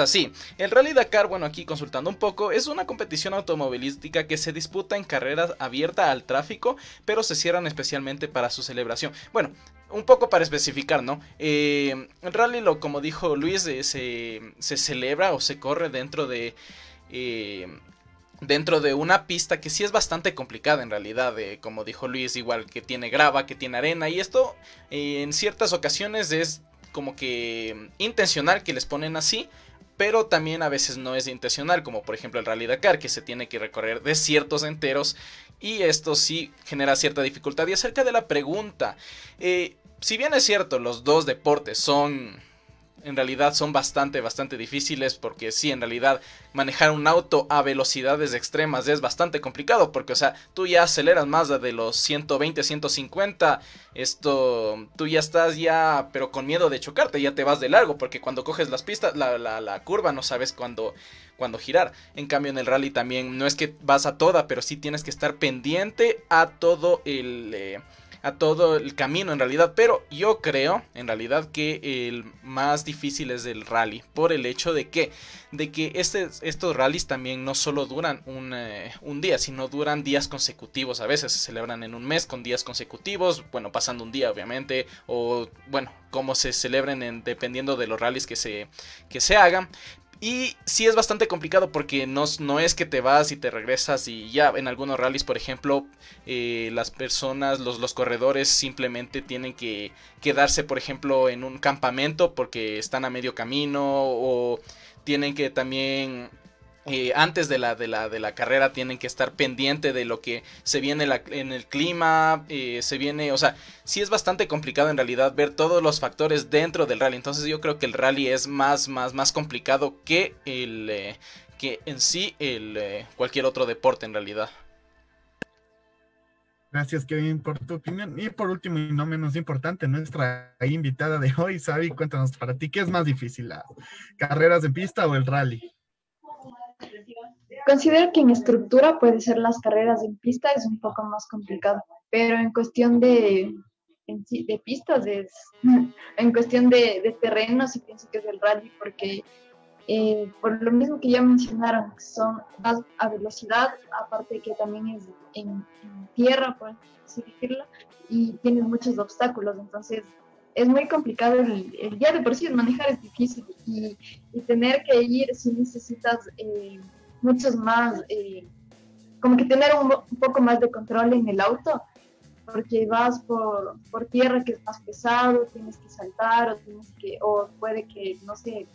así. El Rally Dakar, bueno, aquí consultando un poco, es una competición automovilística que se disputa en carreras abiertas al tráfico, pero se cierran especialmente para su celebración. Bueno, un poco para especificar, ¿no? El rally, como dijo Luis, se celebra o se corre dentro de una pista que sí es bastante complicada en realidad, como dijo Luis, igual que tiene grava, que tiene arena, y esto en ciertas ocasiones es como que intencional que les ponen así, pero también a veces no es intencional, como por ejemplo el Rally Dakar, que se tiene que recorrer desiertos enteros, y esto sí genera cierta dificultad. Y acerca de la pregunta, si bien es cierto, los dos deportes son... en realidad son bastante difíciles, porque sí, en realidad manejar un auto a velocidades extremas es bastante complicado, porque, o sea, tú ya aceleras más de los 120, 150, esto, tú ya estás ya, pero con miedo de chocarte, ya te vas de largo, porque cuando coges las pistas, la curva, no sabes cuándo girar. En cambio, en el rally también no es que vas a toda, pero sí tienes que estar pendiente a todo el... a todo el camino en realidad. Pero yo creo en realidad que el más difícil es el rally, por el hecho de que estos rallies también no solo duran un día, sino duran días consecutivos. A veces se celebran en un mes con días consecutivos, bueno, pasando un día obviamente, o bueno, como se celebren dependiendo de los rallies que se hagan. Y sí es bastante complicado, porque no es que te vas y te regresas y ya. En algunos rallies, por ejemplo, las personas, los corredores simplemente tienen que quedarse, por ejemplo, en un campamento porque están a medio camino, o tienen que también... antes de la carrera tienen que estar pendiente de lo que se viene en el clima, o sea, sí es bastante complicado en realidad ver todos los factores dentro del rally. Entonces yo creo que el rally es más complicado que cualquier otro deporte en realidad. Gracias, Kevin, por tu opinión. Y por último y no menos importante, nuestra invitada de hoy, Xavi, cuéntanos, para ti, ¿qué es más difícil, las carreras de pista o el rally? Considero que en estructura puede ser las carreras en pista, es un poco más complicado, pero en cuestión de pistas, en cuestión de terrenos, sí pienso que es el rally, porque por lo mismo que ya mencionaron, vas a velocidad, aparte que también es en tierra, por así decirlo, y tienes muchos obstáculos, entonces... Es muy complicado, ya de por sí manejar es difícil, y tener que ir si necesitas muchos más, como que tener un poco más de control en el auto, porque vas por tierra, que es más pesado, tienes que saltar, o puede que, no sé,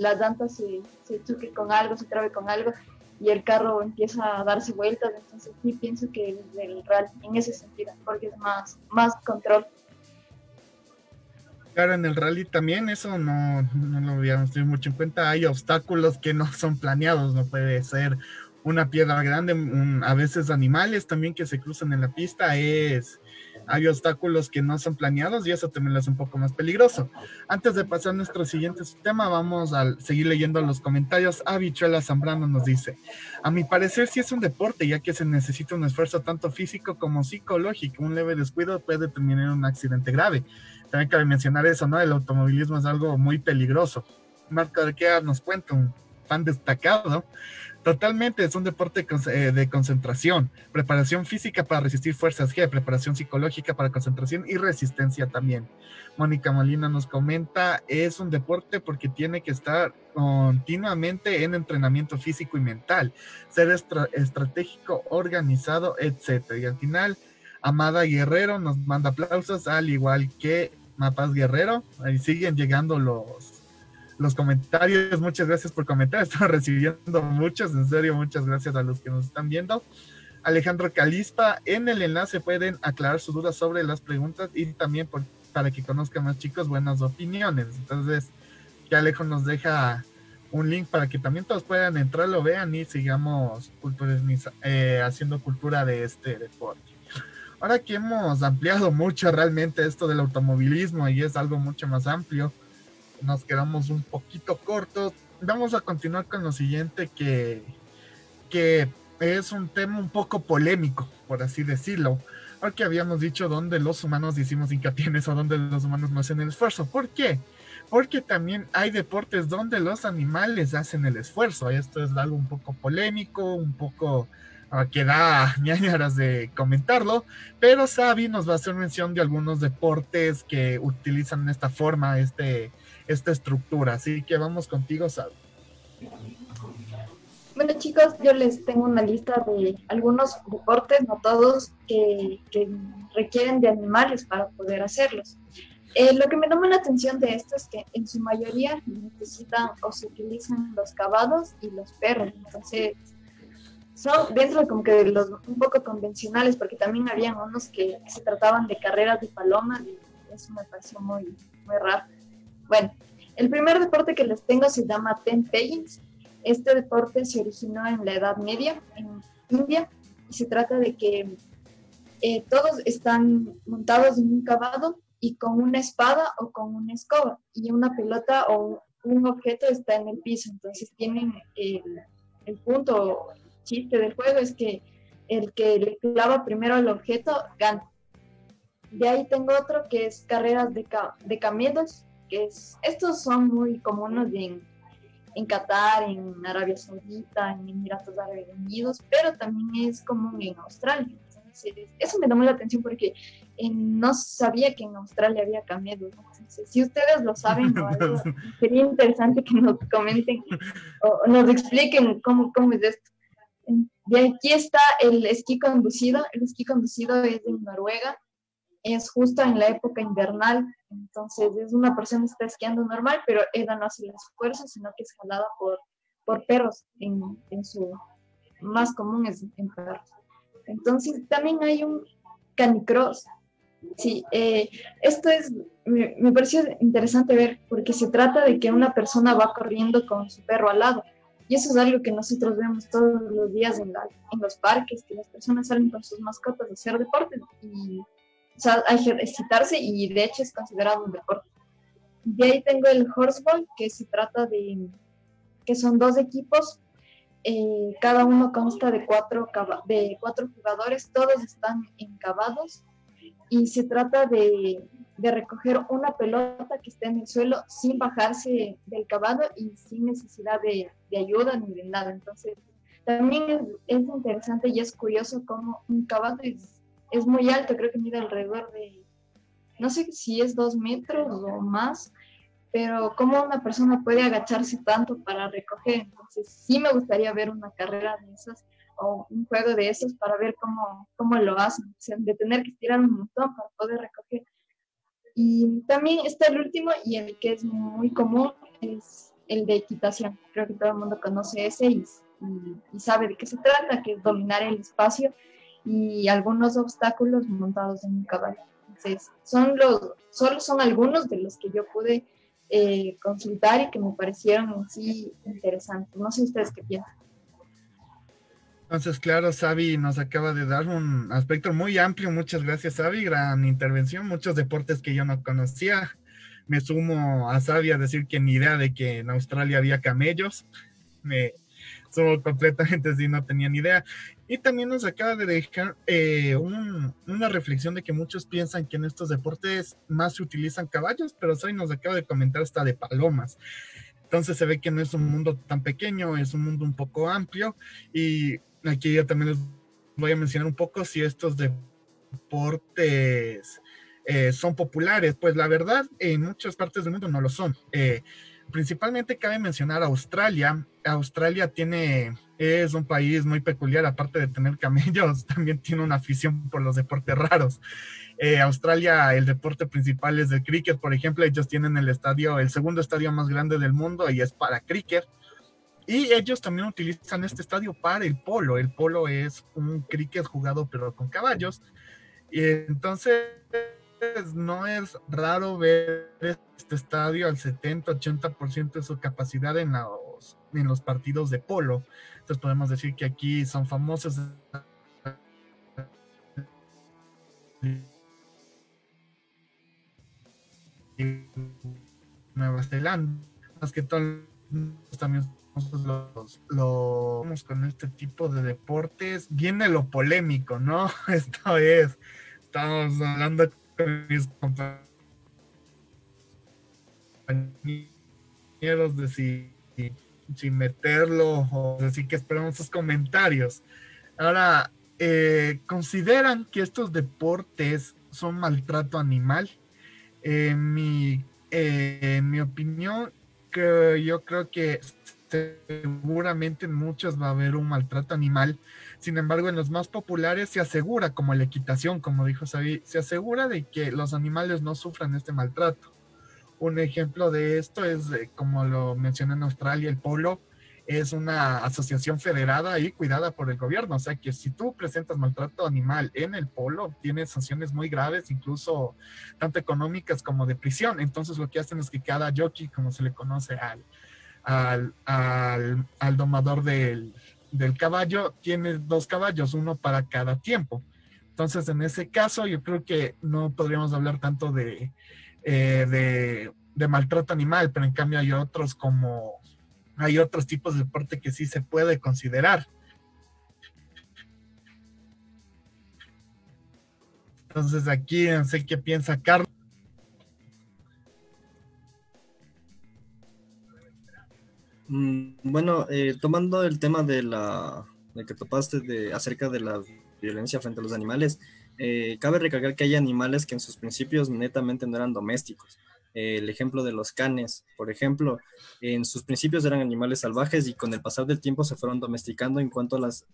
la llanta se choque con algo, se trabe con algo, y el carro empieza a darse vueltas. Entonces sí pienso que el rally en ese sentido, porque es más control. Claro, en el rally también eso no lo habíamos tenido mucho en cuenta. Hay obstáculos que no son planeados, no puede ser una piedra grande, a veces animales también que se cruzan en la pista, hay obstáculos que no son planeados, y eso también lo hace un poco más peligroso. Antes de pasar a nuestro siguiente tema, vamos a seguir leyendo los comentarios. Habichuela Zambrano nos dice: a mi parecer sí es un deporte, ya que se necesita un esfuerzo tanto físico como psicológico, un leve descuido puede terminar en un accidente grave. También cabe mencionar eso, ¿no? El automovilismo es algo muy peligroso. Marco Arquea nos cuenta, un fan destacado: totalmente, es un deporte de concentración, preparación física para resistir fuerzas G, preparación psicológica para concentración y resistencia también. Mónica Molina nos comenta: es un deporte porque tiene que estar continuamente en entrenamiento físico y mental, ser estratégico, organizado, etc. Y al final, Amada Guerrero nos manda aplausos, al igual que Mapaz Guerrero. Ahí siguen llegando los comentarios. Muchas gracias por comentar, estamos recibiendo muchos, en serio, muchas gracias a los que nos están viendo. Alejandro Calispa: en el enlace pueden aclarar sus dudas sobre las preguntas, y también para que conozcan más, chicos, buenas opiniones. Entonces, que Alejo nos deja un link para que también todos puedan entrar, lo vean, y sigamos haciendo cultura de este deporte. Ahora que hemos ampliado mucho realmente esto del automovilismo, y es algo mucho más amplio, nos quedamos un poquito cortos. Vamos a continuar con lo siguiente, que es un tema un poco polémico, por así decirlo, aunque habíamos dicho donde los humanos hicimos hincapié en eso, donde los humanos no hacen el esfuerzo. ¿Por qué? Porque también hay deportes donde los animales hacen el esfuerzo. Esto es algo un poco polémico, un poco que da ñañaras de comentarlo, pero Xavi nos va a hacer mención de algunos deportes que utilizan esta forma, esta estructura, así que vamos contigo, Xavi. Bueno, chicos, yo les tengo una lista de algunos deportes, no todos, que requieren de animales para poder hacerlos. Lo que me llama la atención de esto es que en su mayoría necesitan o se utilizan los caballos y los perros, entonces son dentro como que los un poco convencionales, porque también habían unos que se trataban de carreras de palomas y eso me pareció muy, muy raro. Bueno, el primer deporte que les tengo se llama Ten Peggings. Este deporte se originó en la Edad Media, en India, y se trata de que todos están montados en un caballo y con una espada o con una escoba, y una pelota o un objeto está en el piso. Entonces tienen el punto chiste del juego es que el que le clava primero el objeto gana. De ahí tengo otro que es carreras de camellos, que es, estos son muy comunes en Qatar, en Arabia Saudita, en Emiratos Árabes Unidos, pero también es común en Australia. Entonces, eso me llamó la atención porque no sabía que en Australia había camellos. Entonces, si ustedes lo saben, ¿no? Sería interesante que nos comenten o nos expliquen cómo es esto. De aquí está el esquí conducido. El esquí conducido es en Noruega, es justo en la época invernal, entonces es una persona que está esquiando normal, pero ella no hace el esfuerzo, sino que es jalada por perros, en su más común es en perros. Entonces también hay un canicross, sí, esto es, me pareció interesante ver, porque se trata de que una persona va corriendo con su perro al lado, y eso es algo que nosotros vemos todos los días en los parques, que las personas salen con sus mascotas a hacer deporte y a ejercitarse, y de hecho es considerado un deporte. De ahí tengo el horseball, que se trata de que son dos equipos, cada uno consta de cuatro jugadores, todos están encabados, y se trata de recoger una pelota que esté en el suelo sin bajarse del caballo y sin necesidad de ayuda ni de nada. Entonces también es interesante y es curioso cómo un caballo es muy alto, creo que mide alrededor de, no sé si es 2 metros o más, pero cómo una persona puede agacharse tanto para recoger. Entonces sí me gustaría ver una carrera de esas o un juego de esos para ver cómo lo hacen, o sea, de tener que estirar un montón para poder recoger. Y también está el último, y el que es muy común, es el de equitación. Creo que todo el mundo conoce ese y sabe de qué se trata, que es dominar el espacio y algunos obstáculos montados en un caballo. Entonces, solo son algunos de los que yo pude consultar y que me parecieron en sí interesantes. No sé ustedes qué piensan. Entonces, claro, Xavi nos acaba de dar un aspecto muy amplio. Muchas gracias, Xavi. Gran intervención. Muchos deportes que yo no conocía. Me sumo a Xavi a decir que ni idea de que en Australia había camellos. Me sumo completamente, si no tenía ni idea. Y también nos acaba de dejar una reflexión de que muchos piensan que en estos deportes más se utilizan caballos, pero Xavi nos acaba de comentar hasta de palomas. Entonces se ve que no es un mundo tan pequeño, es un mundo un poco amplio. Y aquí yo también les voy a mencionar un poco si estos deportes son populares. Pues la verdad, en muchas partes del mundo no lo son. Principalmente cabe mencionar Australia. Australia es un país muy peculiar, aparte de tener camellos, también tiene una afición por los deportes raros. Australia, el deporte principal es el cricket, por ejemplo. Ellos tienen el segundo estadio más grande del mundo y es para cricket. Y ellos también utilizan este estadio para el polo. El polo es un cricket jugado pero con caballos. Y entonces no es raro ver este estadio al 70-80% de su capacidad en los partidos de polo. Entonces podemos decir que aquí son famosos Nueva Zelanda, más que todo también nosotros lo vemos con este tipo de deportes, viene lo polémico, ¿no? Esta vez estamos hablando con mis compañeros de si meterlo o decir que esperamos sus comentarios. Ahora, ¿consideran que estos deportes son maltrato animal? Mi opinión, que yo creo que seguramente en muchos va a haber un maltrato animal. Sin embargo, en los más populares se asegura, como la equitación, como dijo Xavi, se asegura de que los animales no sufran este maltrato. Un ejemplo de esto es, como lo mencioné en Australia, el polo es una asociación federada y cuidada por el gobierno. O sea que si tú presentas maltrato animal en el polo, tienes sanciones muy graves, incluso tanto económicas como de prisión. Entonces lo que hacen es que cada jockey, como se le conoce al domador del caballo, tiene 2 caballos, uno para cada tiempo. Entonces en ese caso yo creo que no podríamos hablar tanto de maltrato animal, pero en cambio hay otros como... Hay otros tipos de deporte que sí se puede considerar. Entonces aquí no sé qué piensa Carlos. Bueno, tomando el tema de que topaste acerca de la violencia frente a los animales, cabe recalcar que hay animales que en sus principios netamente no eran domésticos. El ejemplo de los canes, por ejemplo, en sus principios eran animales salvajes y con el pasar del tiempo se fueron domesticando en cuanto a las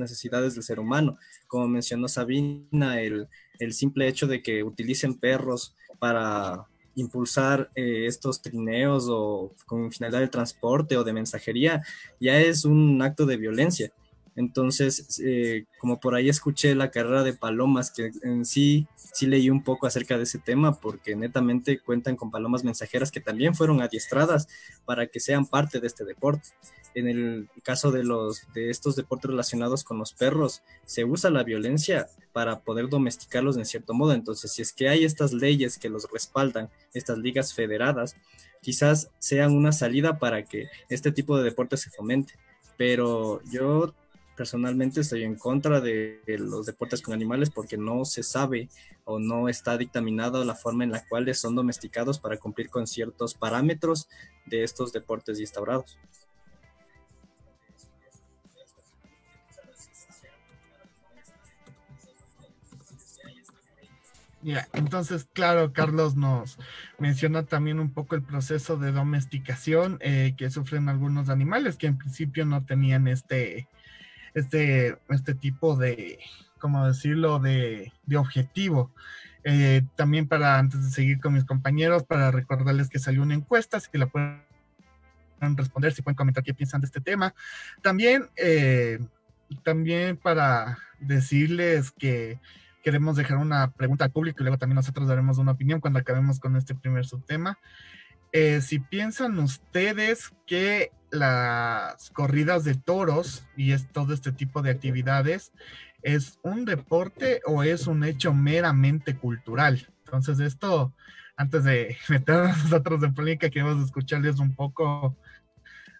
necesidades del ser humano. Como mencionó Sabina, el simple hecho de que utilicen perros para impulsar estos trineos o con finalidad de transporte o de mensajería, ya es un acto de violencia. Entonces, como por ahí escuché la carrera de palomas, que en sí leí un poco acerca de ese tema, porque netamente cuentan con palomas mensajeras que también fueron adiestradas para que sean parte de este deporte. En el caso de estos deportes relacionados con los perros, se usa la violencia para poder domesticarlos en cierto modo. Entonces, si es que hay estas leyes que los respaldan, estas ligas federadas, quizás sean una salida para que este tipo de deporte se fomente. Pero yo... personalmente estoy en contra de los deportes con animales porque no se sabe o no está dictaminada la forma en la cual son domesticados para cumplir con ciertos parámetros de estos deportes instaurados. Yeah, entonces, claro, Carlos nos menciona también un poco el proceso de domesticación que sufren algunos animales que en principio no tenían este tipo de, ¿cómo decirlo?, de objetivo. También, antes de seguir con mis compañeros, para recordarles que salió una encuesta, así que la pueden responder, si pueden comentar qué piensan de este tema. También para decirles que queremos dejar una pregunta al público y luego también nosotros daremos una opinión cuando acabemos con este primer subtema. Si piensan ustedes que las corridas de toros y todo este tipo de actividades es un deporte o es un hecho meramente cultural. Entonces esto, antes de meternos nosotros en polémica, queremos escucharles un poco,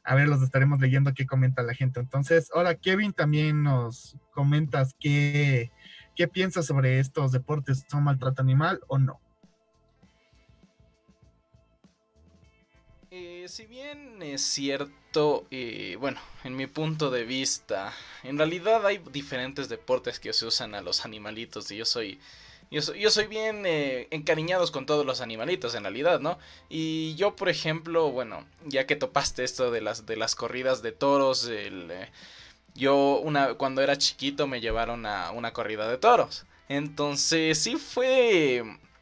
a ver, los estaremos leyendo qué comenta la gente. Entonces, ahora Kevin, también nos comentas qué piensas sobre estos deportes, ¿son maltrato animal o no? Si bien es cierto, bueno, en mi punto de vista, en realidad hay diferentes deportes que se usan a los animalitos y yo soy bien encariñados con todos los animalitos en realidad, ¿no? Y yo, por ejemplo, bueno, ya que topaste esto de las corridas de toros, cuando era chiquito me llevaron a una corrida de toros, entonces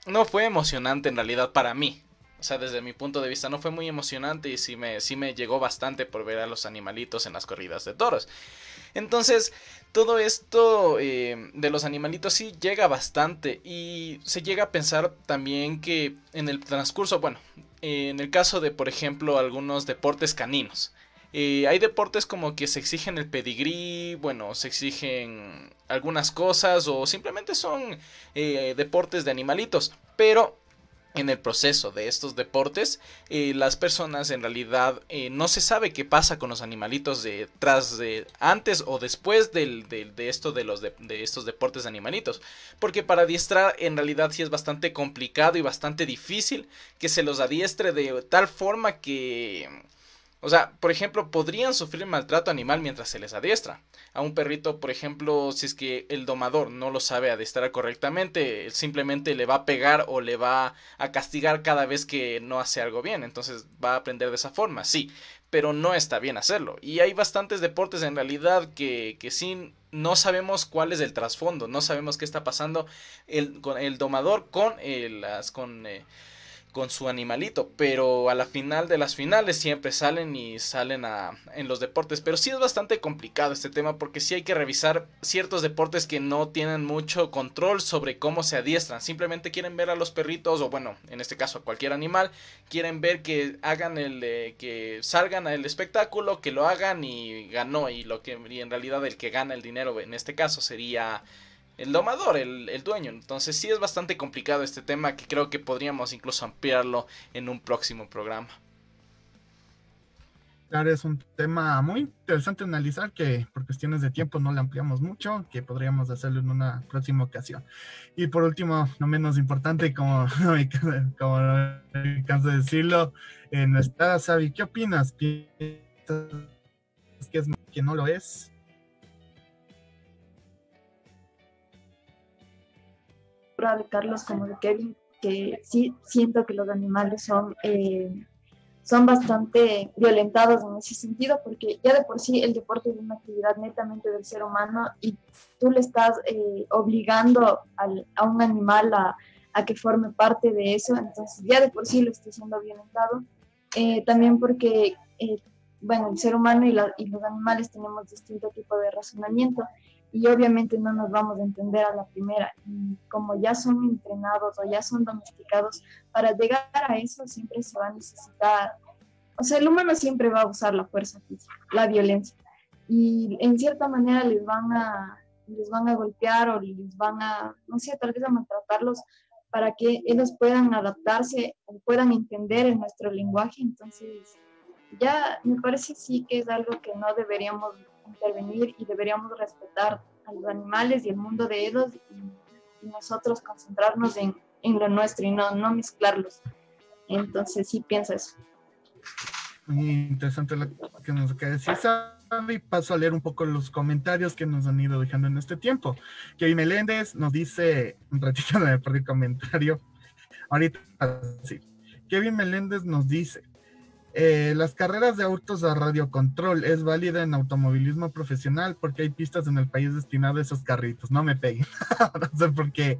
no fue emocionante en realidad para mí. O sea, desde mi punto de vista no fue muy emocionante y sí me llegó bastante por ver a los animalitos en las corridas de toros. Entonces, todo esto de los animalitos sí llega bastante y se llega a pensar también que en el transcurso, bueno, en el caso de, por ejemplo, algunos deportes caninos. Hay deportes como que se exigen el pedigrí, bueno, se exigen algunas cosas o simplemente son deportes de animalitos, pero... en el proceso de estos deportes, las personas en realidad no se sabe qué pasa con los animalitos antes o después de estos deportes de animalitos, porque para adiestrar en realidad sí es bastante complicado y bastante difícil que se los adiestre de tal forma que... O sea, por ejemplo, podrían sufrir maltrato animal mientras se les adiestra. A un perrito, por ejemplo, si es que el domador no lo sabe adiestrar correctamente, simplemente le va a pegar o le va a castigar cada vez que no hace algo bien. Entonces va a aprender de esa forma, sí, pero no está bien hacerlo. Y hay bastantes deportes en realidad que sí no sabemos cuál es el trasfondo, no sabemos qué está pasando con el domador con su animalito, pero a la final de las finales siempre salen en los deportes. Pero sí es bastante complicado este tema, porque sí hay que revisar ciertos deportes que no tienen mucho control sobre cómo se adiestran. Simplemente quieren ver a los perritos, o bueno, en este caso a cualquier animal, quieren ver que hagan que salgan al espectáculo, que lo hagan y ganó, y en realidad el que gana el dinero en este caso sería... el domador, el dueño. Entonces sí es bastante complicado este tema, que creo que podríamos incluso ampliarlo en un próximo programa. Claro, es un tema muy interesante analizar, que por cuestiones de tiempo no lo ampliamos mucho, que podríamos hacerlo en una próxima ocasión. Y por último, no menos importante, como no me canso de decirlo, no está Xavi. ¿Qué opinas? ¿Piensas que es, que no lo es? De Carlos como de Kevin, que sí siento que los animales son bastante violentados en ese sentido, porque ya de por sí el deporte es una actividad netamente del ser humano, y tú le estás obligando a un animal a que forme parte de eso. Entonces ya de por sí lo está siendo violentado, también porque bueno, el ser humano y los animales tenemos distinto tipo de razonamiento, y obviamente no nos vamos a entender a la primera. Y como ya son entrenados o ya son domesticados, para llegar a eso siempre se va a necesitar, o sea, el humano siempre va a usar la fuerza física, la violencia, y en cierta manera les van a golpear, o les van a, no sé, tal vez a maltratarlos, para que ellos puedan adaptarse o puedan entender en nuestro lenguaje. Entonces ya me parece sí que es algo que no deberíamos intervenir, y deberíamos respetar a los animales y el mundo de ellos, y nosotros concentrarnos en lo nuestro y no mezclarlos. Entonces sí pienso eso. Muy interesante lo que nos acaba de decir Xavi. Paso a leer un poco los comentarios que nos han ido dejando en este tiempo. Kevin Meléndez nos dice, un ratito me perdí el comentario, ahorita sí. Kevin Meléndez nos dice: las carreras de autos a radiocontrol es válida en automovilismo profesional porque hay pistas en el país destinadas a esos carritos. No me peguen, no sé por qué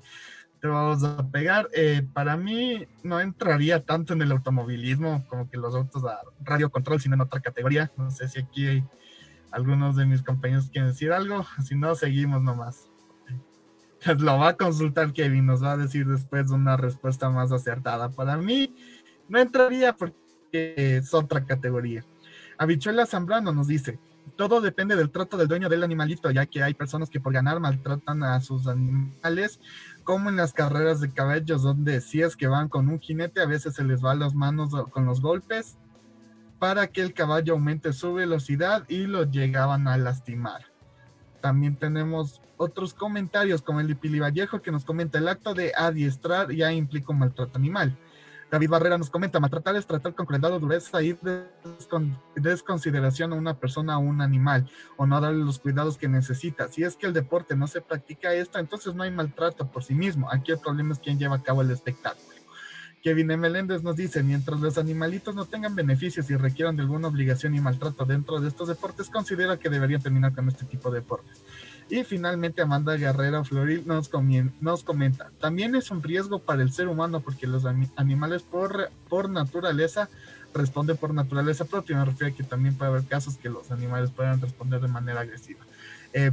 te vamos a pegar. Para mí no entraría tanto en el automovilismo como que los autos a radiocontrol, sino en otra categoría. No sé si aquí hay algunos de mis compañeros quieren decir algo, si no, seguimos nomás. Pues lo va a consultar Kevin, nos va a decir después una respuesta más acertada. Para mí no entraría porque es otra categoría. Habichuela Zambrano nos dice: todo depende del trato del dueño del animalito, ya que hay personas que por ganar maltratan a sus animales, como en las carreras de caballos, donde si es que van con un jinete, a veces se les va las manos con los golpes para que el caballo aumente su velocidad, y lo llegaban a lastimar. También tenemos otros comentarios, como el de Pili Vallejo, que nos comenta: el acto de adiestrar ya implica un maltrato animal. David Barrera nos comenta: maltratar es tratar con crueldad o dureza y desconsideración a una persona o un animal, o no darle los cuidados que necesita. Si es que el deporte no se practica esto, entonces no hay maltrato por sí mismo. Aquí el problema es quien lleva a cabo el espectáculo. Kevin Meléndez nos dice: mientras los animalitos no tengan beneficios y requieran de alguna obligación y maltrato dentro de estos deportes, considero que deberían terminar con este tipo de deportes. Y finalmente Amanda Guerrero Floril nos comenta: también es un riesgo para el ser humano, porque los animales por naturaleza responden por naturaleza propia. Me refiero a que también puede haber casos que los animales puedan responder de manera agresiva.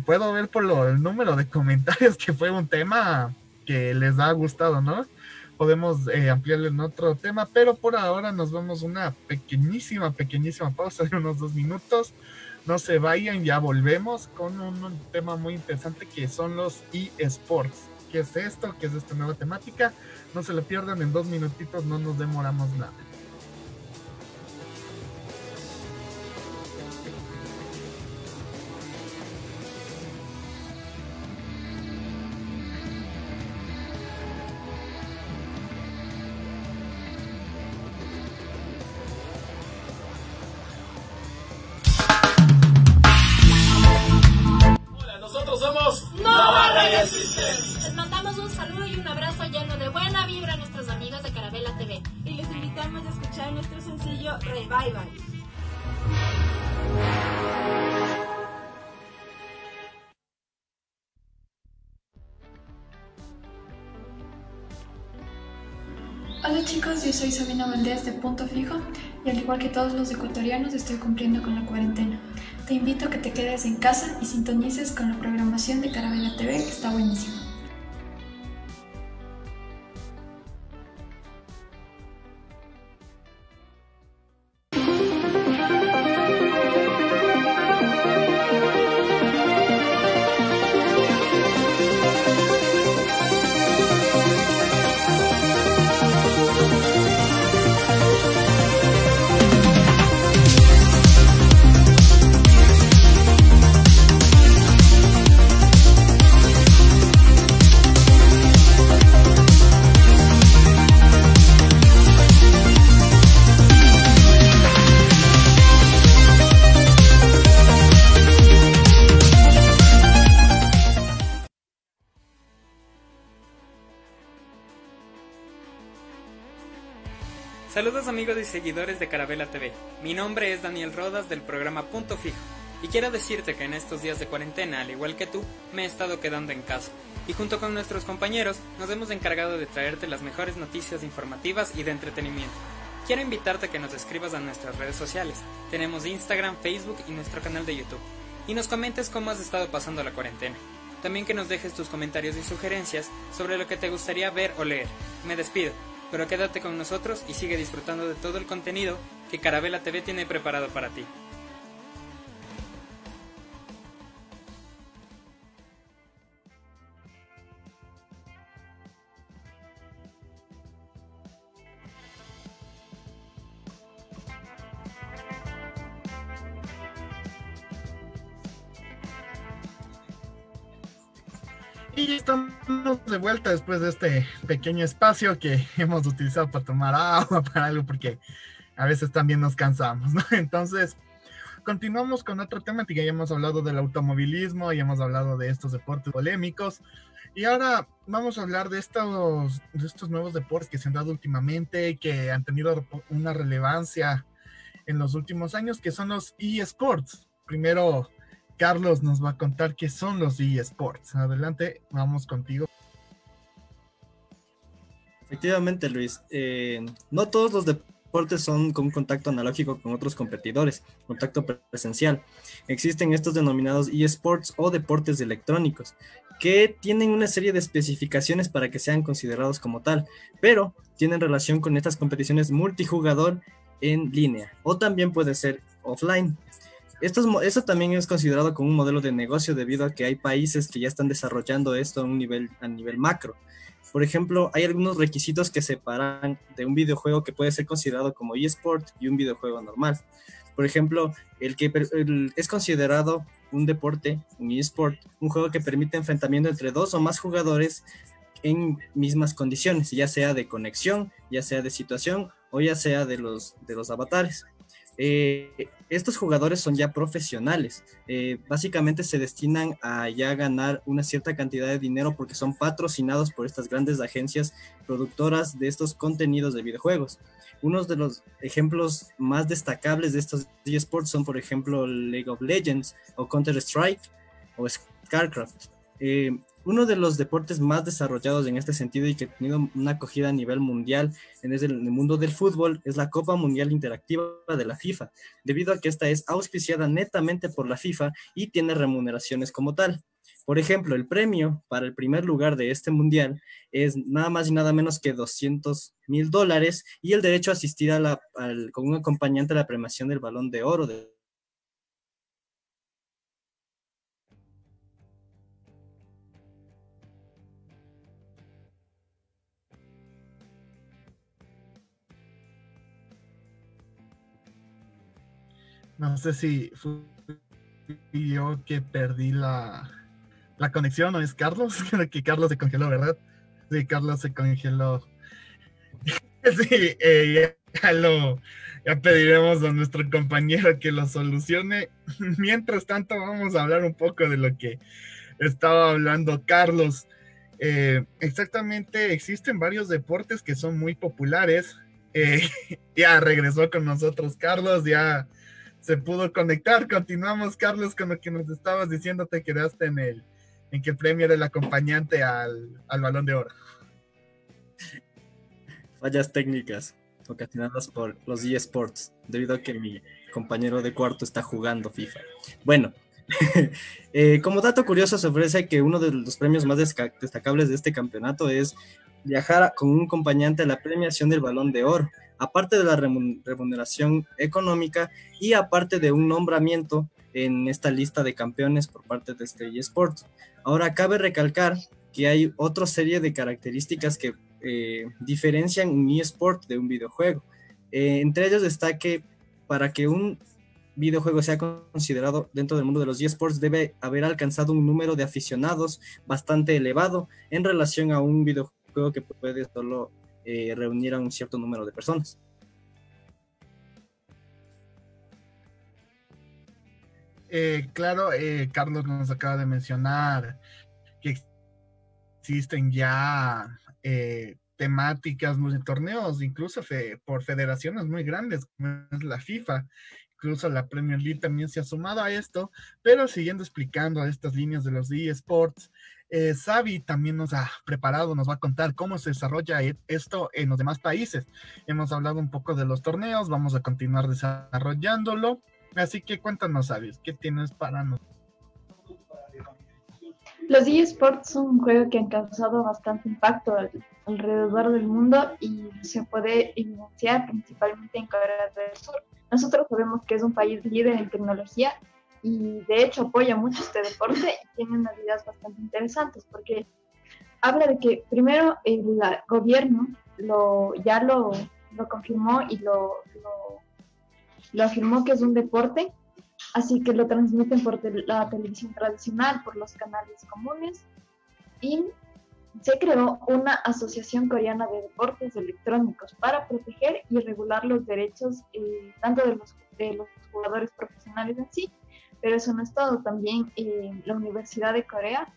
Puedo ver por el número de comentarios que fue un tema que les ha gustado, ¿no? Podemos ampliarlo en otro tema, pero por ahora nos vamos a una pequeñísima pausa de unos 2 minutos. No se vayan, ya volvemos con un tema muy interesante que son los eSports. qué es esto, qué es esta nueva temática. No se la pierdan, en 2 minutitos, no nos demoramos nada. Les mandamos un saludo y un abrazo lleno de buena vibra a nuestros amigos de Carabela TV. Y les invitamos a escuchar nuestro sencillo Revival. Hola chicos, yo soy Sabina Valdés de Punto Fijo y al igual que todos los ecuatorianos estoy cumpliendo con la cuarentena. Te invito a que te quedes en casa y sintonices con la programación de Carabela TV, que está buenísima. Saludos amigos y seguidores de Carabela TV, mi nombre es Daniel Rodas del programa Punto Fijo y quiero decirte que en estos días de cuarentena, al igual que tú, me he estado quedando en casa y junto con nuestros compañeros nos hemos encargado de traerte las mejores noticias informativas y de entretenimiento. Quiero invitarte a que nos escribas a nuestras redes sociales, tenemos Instagram, Facebook y nuestro canal de YouTube, y nos comentes cómo has estado pasando la cuarentena. También que nos dejes tus comentarios y sugerencias sobre lo que te gustaría ver o leer. Me despido, pero quédate con nosotros y sigue disfrutando de todo el contenido que Carabela TV tiene preparado para ti. Y estamos de vuelta después de este pequeño espacio que hemos utilizado para tomar agua, para algo, porque a veces también nos cansamos, ¿no? Entonces, continuamos con otro tema, que ya hemos hablado del automovilismo, ya hemos hablado de estos deportes polémicos, y ahora vamos a hablar de estos nuevos deportes que se han dado últimamente, que han tenido una relevancia en los últimos años, que son los eSports. Primero, Carlos nos va a contar qué son los eSports. Adelante, vamos contigo. Efectivamente, Luis. No todos los deportes son con contacto analógico con otros competidores, contacto presencial. Existen estos denominados eSports o deportes electrónicos, que tienen una serie de especificaciones para que sean considerados como tal, pero tienen relación con estas competiciones multijugador en línea, o también puede ser offline. Esto también es considerado como un modelo de negocio debido a que hay países que ya están desarrollando esto a nivel macro. Por ejemplo, hay algunos requisitos que separan de un videojuego que puede ser considerado como eSport y un videojuego normal. Por ejemplo, es considerado un deporte, un eSport, un juego que permite enfrentamiento entre 2 o más jugadores en mismas condiciones, ya sea de conexión, ya sea de situación o ya sea de los avatares. Estos jugadores son ya profesionales, básicamente se destinan a ya ganar una cierta cantidad de dinero porque son patrocinados por estas grandes agencias productoras de estos contenidos de videojuegos. Unos de los ejemplos más destacables de estos eSports son, por ejemplo, League of Legends o Counter-Strike o StarCraft. Uno de los deportes más desarrollados en este sentido y que ha tenido una acogida a nivel mundial desde el mundo del fútbol es la Copa Mundial Interactiva de la FIFA, debido a que esta es auspiciada netamente por la FIFA y tiene remuneraciones como tal. Por ejemplo, el premio para el primer lugar de este mundial es nada más y nada menos que $200.000 y el derecho a asistir con un acompañante a la premiación del Balón de Oro de No sé si fui yo que perdí la conexión, o es Carlos, que Carlos se congeló, ¿verdad? Sí, Carlos se congeló. Sí, ya pediremos a nuestro compañero que lo solucione. Mientras tanto, vamos a hablar un poco de lo que estaba hablando Carlos. Exactamente, existen varios deportes que son muy populares. Ya regresó con nosotros Carlos, ya se pudo conectar. Continuamos, Carlos, con lo que nos estabas diciendo. Te quedaste en que Premier el acompañante al Balón de Oro. Fallas técnicas ocasionadas por los eSports, debido a que mi compañero de cuarto está jugando FIFA. Bueno, como dato curioso, se ofrece que uno de los premios más destacables de este campeonato es viajar con un acompañante a la premiación del Balón de Oro, aparte de la remuneración económica y aparte de un nombramiento en esta lista de campeones por parte de este eSports. Ahora, cabe recalcar que hay otra serie de características que diferencian un eSport de un videojuego. Entre ellos está que para que un videojuego sea considerado dentro del mundo de los eSports debe haber alcanzado un número de aficionados bastante elevado en relación a un videojuego que puede solo reunir a un cierto número de personas. Claro, Carlos nos acaba de mencionar que existen ya temáticas, torneos, incluso por federaciones muy grandes, como es la FIFA. Incluso la Premier League también se ha sumado a esto, pero siguiendo explicando estas líneas de los eSports, Xavi también nos ha preparado, nos va a contar cómo se desarrolla esto en los demás países. Hemos hablado un poco de los torneos, vamos a continuar desarrollándolo, así que cuéntanos, Xavi, ¿qué tienes para nosotros? Los eSports son un juego que han causado bastante impacto alrededor del mundo y se puede evidenciar principalmente en Corea del Sur. Nosotros sabemos que es un país líder en tecnología y de hecho apoya mucho este deporte y tiene unas ideas bastante interesantes porque habla de que primero el gobierno ya lo confirmó y lo afirmó que es un deporte. Así que lo transmiten por la televisión tradicional, por los canales comunes. Y se creó una asociación coreana de deportes electrónicos para proteger y regular los derechos tanto de los jugadores profesionales en sí, pero eso no es todo. También la Universidad de Corea,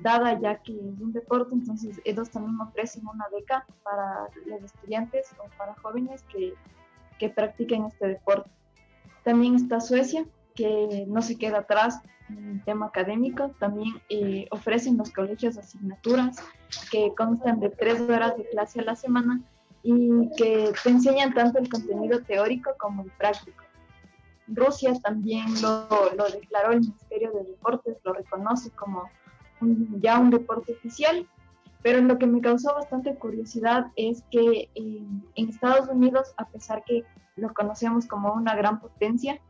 dada ya que es un deporte, entonces ellos también ofrecen una beca para los estudiantes o para jóvenes que practiquen este deporte. También está Suecia, que no se queda atrás en el tema académico. También ofrecen los colegios asignaturas que constan de 3 horas de clase a la semana y que te enseñan tanto el contenido teórico como el práctico. Rusia también lo declaró el Ministerio de Deportes, lo reconoce como ya un deporte oficial. Pero lo que me causó bastante curiosidad es que en Estados Unidos, a pesar que lo conocemos como una gran potencia,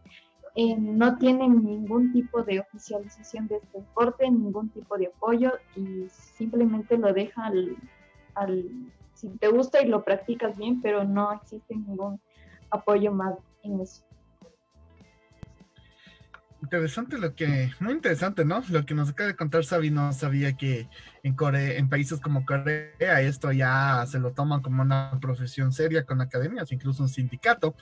no tienen ningún tipo de oficialización de este deporte, ningún tipo de apoyo y simplemente lo dejan si te gusta y lo practicas bien, pero no existe ningún apoyo más en eso. Interesante muy interesante, ¿no? Lo que nos acaba de contar Xavi. No sabía que en países como Corea esto ya se lo toman como una profesión seria con academias, incluso un sindicato.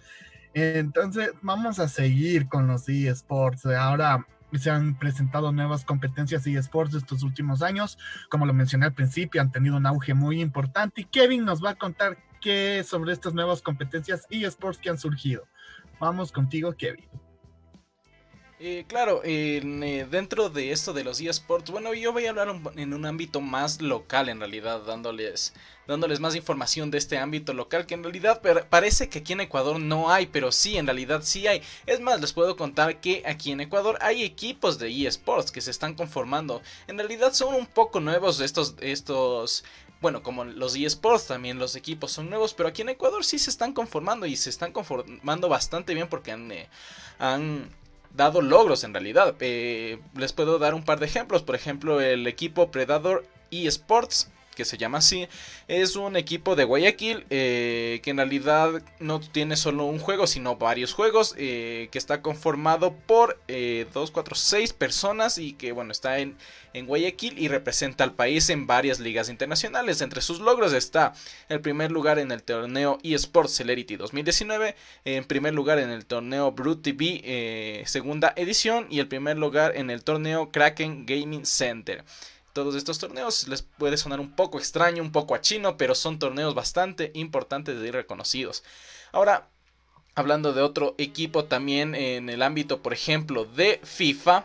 Entonces vamos a seguir con los eSports. Ahora se han presentado nuevas competencias eSports estos últimos años. Como lo mencioné al principio, han tenido un auge muy importante y Kevin nos va a contar qué sobre estas nuevas competencias eSports que han surgido. Vamos contigo, Kevin. Claro, dentro de esto de los eSports, bueno, yo voy a hablar en un ámbito más local, en realidad, dándoles más información de este ámbito local, que en realidad parece que aquí en Ecuador no hay, pero sí, en realidad sí hay. Es más, les puedo contar que aquí en Ecuador hay equipos de eSports que se están conformando. En realidad son un poco nuevos estos bueno, como los eSports también los equipos son nuevos, pero aquí en Ecuador sí se están conformando y se están conformando bastante bien porque han dado logros en realidad. Les puedo dar un par de ejemplos. Por ejemplo, el equipo Predator eSports, que se llama así. Es un equipo de Guayaquil que en realidad no tiene solo un juego, sino varios juegos, que está conformado por 2, 4, 6 personas y que bueno, está en Guayaquil y representa al país en varias ligas internacionales. Entre sus logros está el primer lugar en el torneo eSports Celerity 2019, en primer lugar en el torneo Blue TV segunda edición y el primer lugar en el torneo Kraken Gaming Center. Todos estos torneos les puede sonar un poco extraño, un poco a chino, pero son torneos bastante importantes y reconocidos. Ahora, hablando de otro equipo también en el ámbito, por ejemplo, de FIFA,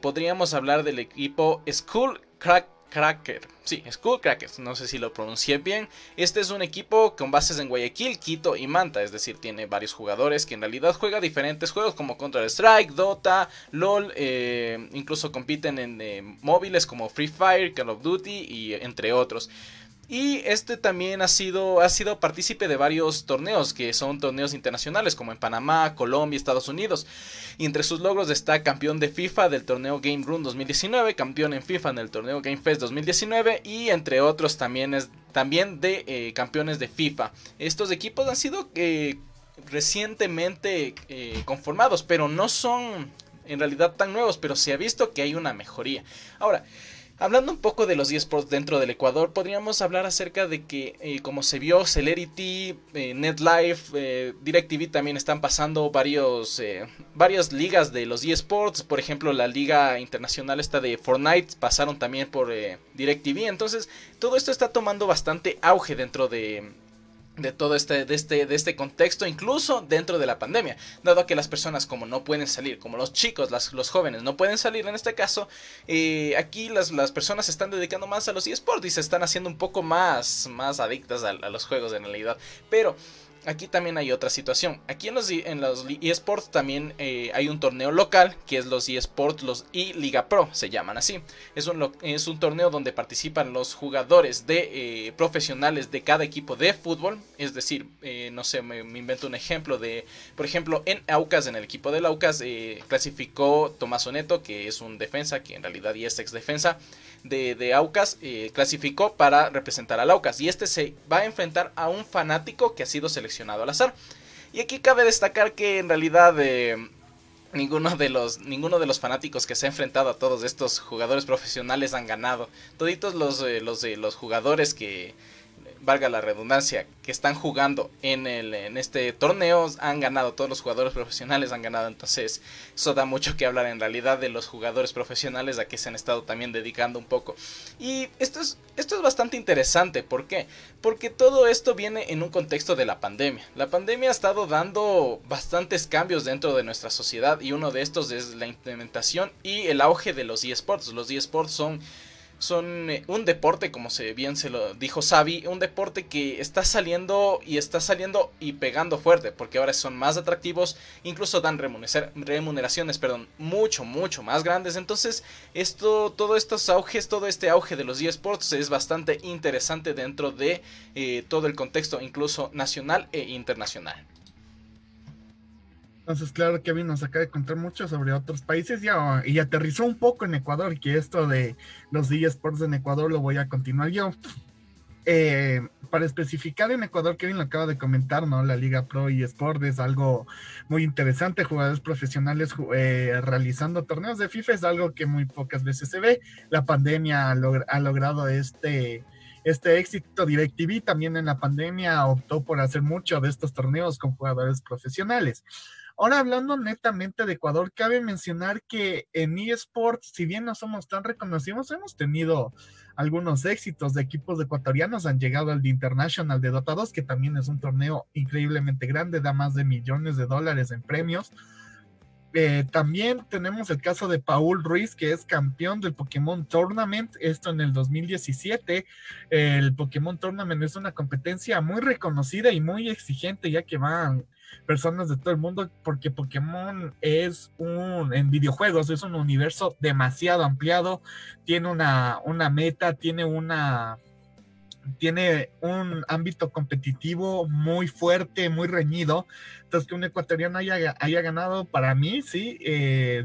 podríamos hablar del equipo Skull Crackers. Sí, Skull Crackers, no sé si lo pronuncié bien. Este es un equipo con bases en Guayaquil, Quito y Manta, es decir, tiene varios jugadores que en realidad juega diferentes juegos como Counter-Strike, Dota, LOL, incluso compiten en móviles como Free Fire, Call of Duty y entre otros. Y este también ha sido partícipe de varios torneos, que son torneos internacionales como en Panamá, Colombia, Estados Unidos. Y entre sus logros está campeón de FIFA del torneo Game Room 2019, campeón en FIFA en el torneo Game Fest 2019 y entre otros también de campeones de FIFA. Estos equipos han sido recientemente conformados, pero no son en realidad tan nuevos, pero se ha visto que hay una mejoría. Ahora, hablando un poco de los eSports dentro del Ecuador, podríamos hablar acerca de que, como se vio, Celerity, NetLife, DirecTV también están pasando varias ligas de los eSports. Por ejemplo, la liga internacional esta de Fortnite pasaron también por DirecTV. Entonces, todo esto está tomando bastante auge dentro de todo este contexto, incluso dentro de la pandemia, dado que las personas como no pueden salir, como los chicos, los jóvenes no pueden salir en este caso, aquí las personas se están dedicando más a los eSports y se están haciendo un poco más adictas a los juegos en realidad, pero aquí también hay otra situación. Aquí en los eSports también hay un torneo local que es los eSports, los eLiga Pro, se llaman así. Es un torneo donde participan los jugadores profesionales de cada equipo de fútbol. Es decir, no sé, me invento un ejemplo de, por ejemplo, en Aucas, en el equipo del Aucas, clasificó Tomás Oneto, que es un defensa, que en realidad ya es ex defensa de Aucas, clasificó para representar al Aucas. Y este se va a enfrentar a un fanático que ha sido seleccionado al azar. Y aquí cabe destacar que en realidad ninguno de los fanáticos que se ha enfrentado a todos estos jugadores profesionales han ganado. Toditos los jugadores que, valga la redundancia, que están jugando en este torneo han ganado, todos los jugadores profesionales han ganado. Entonces eso da mucho que hablar en realidad de los jugadores profesionales, a que se han estado también dedicando un poco. Y esto es bastante interesante. ¿Por qué? Porque todo esto viene en un contexto de la pandemia. La pandemia ha estado dando bastantes cambios dentro de nuestra sociedad y uno de estos es la implementación y el auge de los eSports. Los eSports son un deporte, como bien se lo dijo Xavi, un deporte que está saliendo y pegando fuerte, porque ahora son más atractivos, incluso dan remuneraciones, mucho más grandes. Entonces, todo este auge de los eSports es bastante interesante dentro de todo el contexto, incluso nacional e internacional. Entonces, claro, Kevin nos acaba de contar mucho sobre otros países y aterrizó un poco en Ecuador, que esto de los eSports en Ecuador lo voy a continuar yo. Para especificar en Ecuador, Kevin lo acaba de comentar, ¿no? La Liga Pro eSports es algo muy interesante, jugadores profesionales realizando torneos de FIFA es algo que muy pocas veces se ve. La pandemia ha logrado este éxito. DirecTV también en la pandemia optó por hacer mucho de estos torneos con jugadores profesionales. Ahora, hablando netamente de Ecuador, cabe mencionar que en eSports, si bien no somos tan reconocidos, hemos tenido algunos éxitos de equipos ecuatorianos. Han llegado al The International de Dota 2, que también es un torneo increíblemente grande, da más de $millones en premios. También tenemos el caso de Paul Ruiz, que es campeón del Pokémon Tournament, esto en el 2017. El Pokémon Tournament es una competencia muy reconocida y muy exigente, ya que van personas de todo el mundo, porque Pokémon en videojuegos es un universo demasiado ampliado, tiene una meta, tiene una tiene un ámbito competitivo muy fuerte, muy reñido. Entonces, que un ecuatoriano haya ganado, para mí, sí,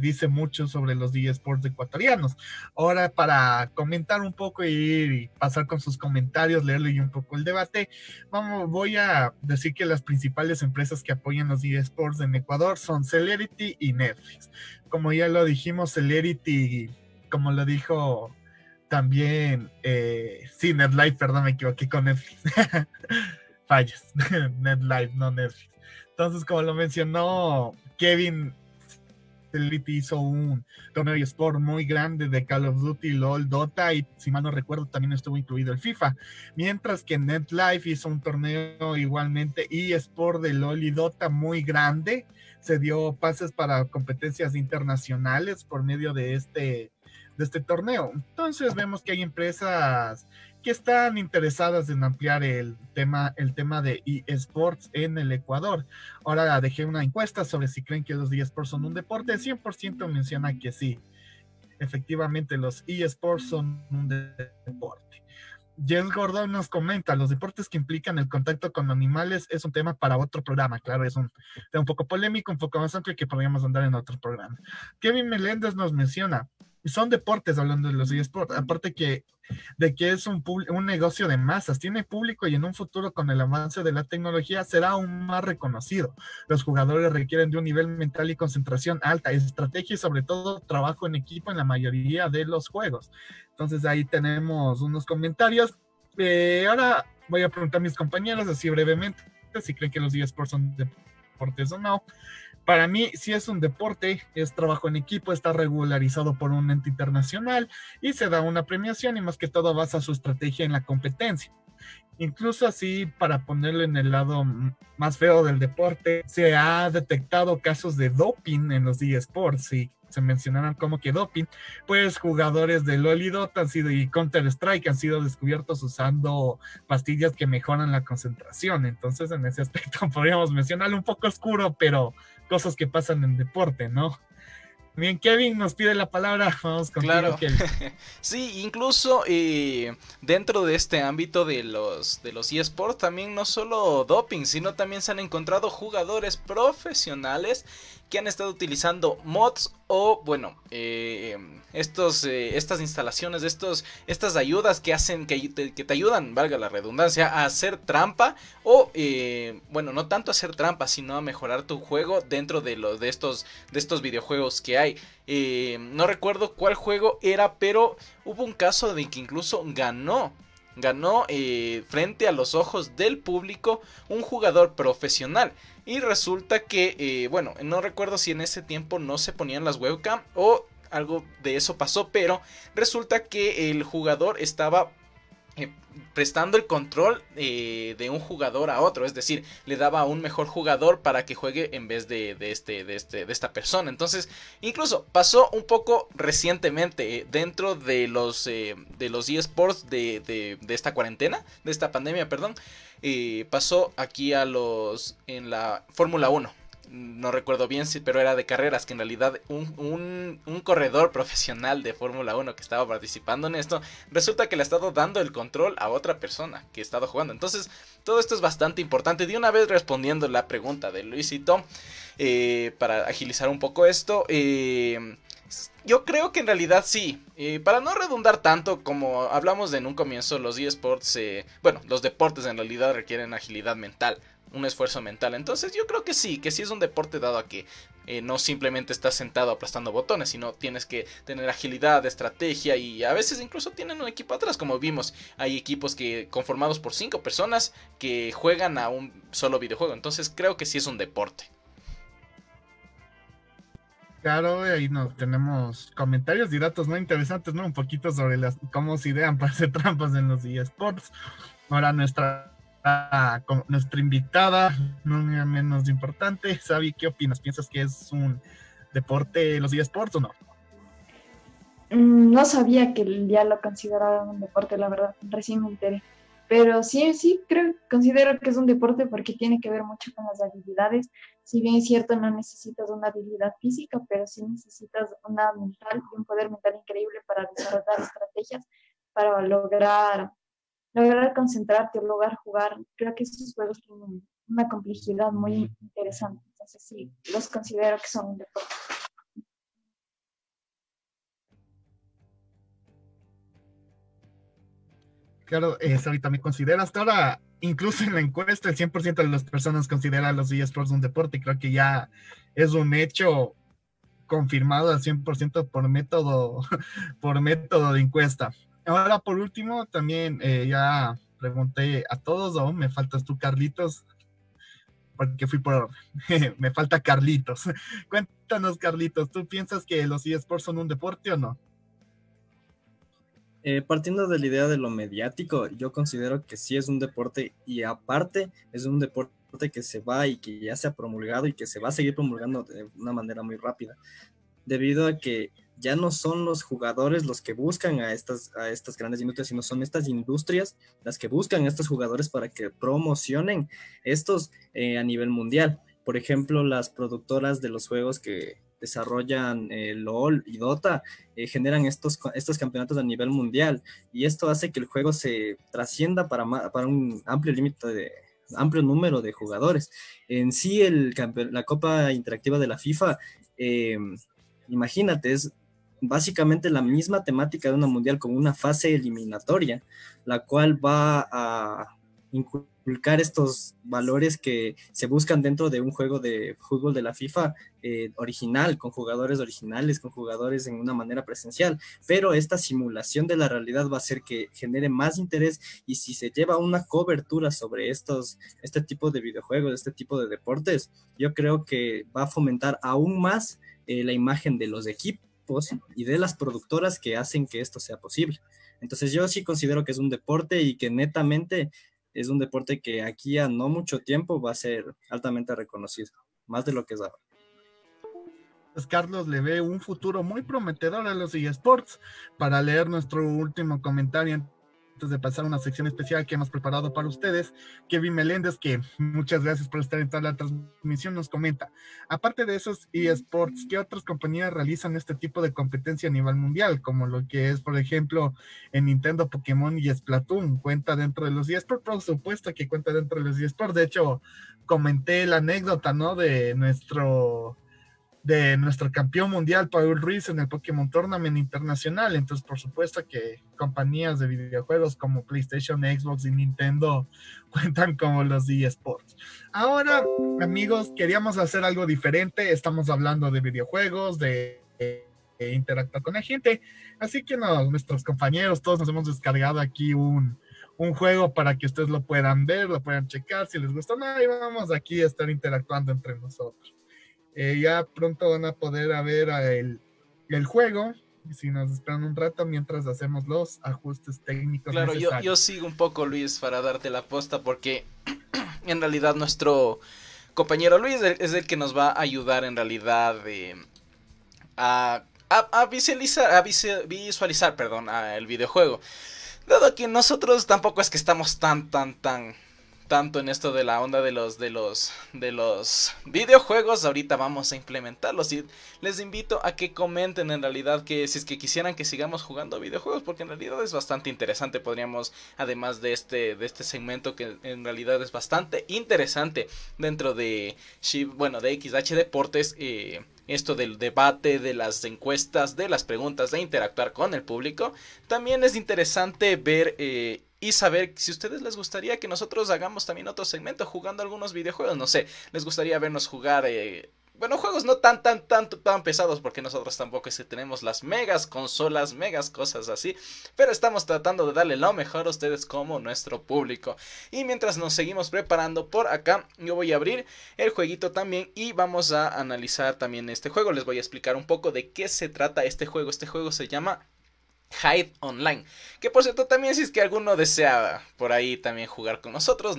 dice mucho sobre los eSports ecuatorianos. Ahora, para comentar un poco y pasar con sus comentarios, leerle y un poco el debate, voy a decir que las principales empresas que apoyan los eSports en Ecuador son Celerity y NetLife. Como ya lo dijimos, Celerity, como lo dijo... También, sí, NetLife, perdón, me equivoqué con Netflix. Fallas, NetLife, no Netflix. Entonces, como lo mencionó Kevin, Celerity hizo un torneo eSport muy grande de Call of Duty, LOL, Dota, y si mal no recuerdo, también estuvo incluido el FIFA. Mientras que NetLife hizo un torneo igualmente eSport de LOL y Dota muy grande. Se dio pases para competencias internacionales por medio de este torneo. Entonces vemos que hay empresas que están interesadas en ampliar el tema de eSports en el Ecuador. Ahora dejé una encuesta sobre si creen que los eSports son un deporte. 100% menciona que sí. Efectivamente, los eSports son un deporte. Jess Gordón nos comenta, los deportes que implican el contacto con animales es un tema para otro programa. Claro, es un poco polémico, un poco más amplio que podríamos andar en otro programa. Kevin Meléndez nos menciona, son deportes, hablando de los eSports, aparte de que es un negocio de masas, tiene público y en un futuro con el avance de la tecnología será aún más reconocido. Los jugadores requieren de un nivel mental y concentración alta, estrategia y sobre todo trabajo en equipo en la mayoría de los juegos. Entonces ahí tenemos unos comentarios. Ahora voy a preguntar a mis compañeros así brevemente si creen que los eSports son deportes o no. Para mí, sí es un deporte, es trabajo en equipo, está regularizado por un ente internacional y se da una premiación y más que todo basa su estrategia en la competencia. Incluso así, para ponerlo en el lado más feo del deporte, se ha detectado casos de doping en los eSports. Si se mencionaron como que doping, pues jugadores de LOL y Dota han sido, y Counter-Strike han sido descubiertos usando pastillas que mejoran la concentración. Entonces, en ese aspecto podríamos mencionarlo un poco oscuro, pero cosas que pasan en deporte, ¿no? Bien, Kevin nos pide la palabra, vamos contigo, claro. Kevin. Sí, incluso dentro de este ámbito de los eSports también no solo doping, sino también se han encontrado jugadores profesionales que han estado utilizando mods o, bueno, estas instalaciones, estas ayudas que hacen que te ayudan, valga la redundancia, a hacer trampa o, bueno, no tanto hacer trampa, sino a mejorar tu juego dentro de estos videojuegos que hay. No recuerdo cuál juego era, pero hubo un caso de que incluso ganó frente a los ojos del público un jugador profesional. Y resulta que, bueno, no recuerdo si en ese tiempo no se ponían las webcam o algo de eso pasó, pero resulta que el jugador estaba prestando el control de un jugador a otro, es decir, le daba a un mejor jugador para que juegue en vez de esta persona. Entonces, incluso pasó un poco recientemente dentro de los eSports de esta cuarentena, de esta pandemia, perdón, pasó aquí en la Fórmula 1. No recuerdo bien, pero era de carreras, que en realidad un corredor profesional de Fórmula 1 que estaba participando en esto, resulta que le ha estado dando el control a otra persona que ha estado jugando. Entonces, todo esto es bastante importante. De una vez respondiendo la pregunta de Luisito, para agilizar un poco esto, yo creo que en realidad sí, para no redundar tanto como hablamos en un comienzo, los eSports, bueno, los deportes en realidad requieren agilidad mental, un esfuerzo mental. Entonces yo creo que sí es un deporte, dado a que no simplemente estás sentado aplastando botones, sino tienes que tener agilidad, estrategia y a veces incluso tienen un equipo atrás, como vimos. Hay equipos que conformados por 5 personas que juegan a un solo videojuego. Entonces creo que sí es un deporte. Claro, ahí nos tenemos comentarios y datos muy interesantes, ¿no? Un poquito sobre cómo se idean para hacer trampas en los eSports. Ahora nuestra invitada, no menos importante, Xavi, ¿qué opinas? ¿Piensas que es un deporte los eSports o no? No sabía que ya lo consideraban un deporte, la verdad, recién me enteré. Pero sí, considero que es un deporte porque tiene que ver mucho con las habilidades. Si bien es cierto, no necesitas una habilidad física, pero sí necesitas una mental y un poder mental increíble para desarrollar estrategias, para lograr lograr concentrarte, lograr jugar, creo que esos juegos tienen una complejidad muy interesante. Entonces sí, los considero que son un deporte. Claro, Xavi, también considera hasta ahora, incluso en la encuesta, el 100% de las personas considera los eSports un deporte. Creo que ya es un hecho confirmado al 100% por método de encuesta. Ahora, por último, también ya pregunté a todos, o me faltas tú, Carlitos, porque me falta Carlitos. Cuéntanos, Carlitos, ¿tú piensas que los eSports son un deporte o no? Partiendo de la idea de lo mediático, yo considero que sí es un deporte, y aparte es un deporte que se va y que ya se ha promulgado y que se va a seguir promulgando de una manera muy rápida, debido a que ya no son los jugadores los que buscan a estas grandes industrias, sino son estas industrias las que buscan a estos jugadores para que promocionen estos a nivel mundial. Por ejemplo, las productoras de los juegos que desarrollan LOL y Dota, generan estos campeonatos a nivel mundial, y esto hace que el juego se trascienda para un amplio límite de amplio número de jugadores. En sí, la Copa Interactiva de la FIFA, imagínate, es básicamente la misma temática de una mundial con una fase eliminatoria, la cual va a inculcar estos valores que se buscan dentro de un juego de fútbol de la FIFA original, con jugadores originales, con jugadores en una manera presencial, pero esta simulación de la realidad va a hacer que genere más interés, y si se lleva una cobertura sobre este tipo de videojuegos, este tipo de deportes, yo creo que va a fomentar aún más la imagen de los equipos y de las productoras que hacen que esto sea posible. Entonces yo sí considero que es un deporte, y que netamente es un deporte que aquí a no mucho tiempo va a ser altamente reconocido, más de lo que es ahora. Pues Carlos le ve un futuro muy prometedor a los eSports. Para leer nuestro último comentario antes de pasar a una sección especial que hemos preparado para ustedes, Kevin Meléndez, que muchas gracias por estar en toda la transmisión, nos comenta: aparte de esos eSports, ¿qué otras compañías realizan este tipo de competencia a nivel mundial? Como lo que es, por ejemplo, en Nintendo, Pokémon y Splatoon. ¿Cuenta dentro de los eSports? Por supuesto que cuenta dentro de los eSports. De hecho, comenté la anécdota, ¿no?, de nuestro campeón mundial Paul Ruiz en el Pokémon Tournament internacional. Entonces, por supuesto que compañías de videojuegos como PlayStation, Xbox y Nintendo cuentan como los eSports. Ahora, amigos, queríamos hacer algo diferente. Estamos hablando de videojuegos, de interactuar con la gente, así que nuestros compañeros, todos nos hemos descargado aquí un juego para que ustedes lo puedan ver, lo puedan checar, si les gusta. No, y vamos aquí a estar interactuando entre nosotros. Ya pronto van a poder ver el juego, si nos esperan un rato mientras hacemos los ajustes técnicos. Claro, yo sigo un poco, Luis, para darte la posta, porque en realidad nuestro compañero Luis es el que nos va a ayudar en realidad a visualizar el videojuego, dado que nosotros tampoco es que estamos tanto en esto de la onda de los videojuegos. Ahorita vamos a implementarlos, y les invito a que comenten en realidad que si es que quisieran que sigamos jugando videojuegos, porque en realidad es bastante interesante. Podríamos, además de este segmento, que en realidad es bastante interesante dentro de XH Deportes, esto del debate, de las encuestas, de las preguntas, de interactuar con el público, también es interesante ver y saber si a ustedes les gustaría que nosotros hagamos también otro segmento jugando algunos videojuegos. No sé, les gustaría vernos jugar, juegos no tan pesados, porque nosotros tampoco es que tenemos las megas consolas, megas cosas así, pero estamos tratando de darle lo mejor a ustedes como nuestro público. Y mientras nos seguimos preparando por acá, yo voy a abrir el jueguito también y vamos a analizar también este juego. Les voy a explicar un poco de qué se trata este juego. Este juego se llama Hide Online, que por cierto también, si es que alguno desea por ahí también jugar con nosotros,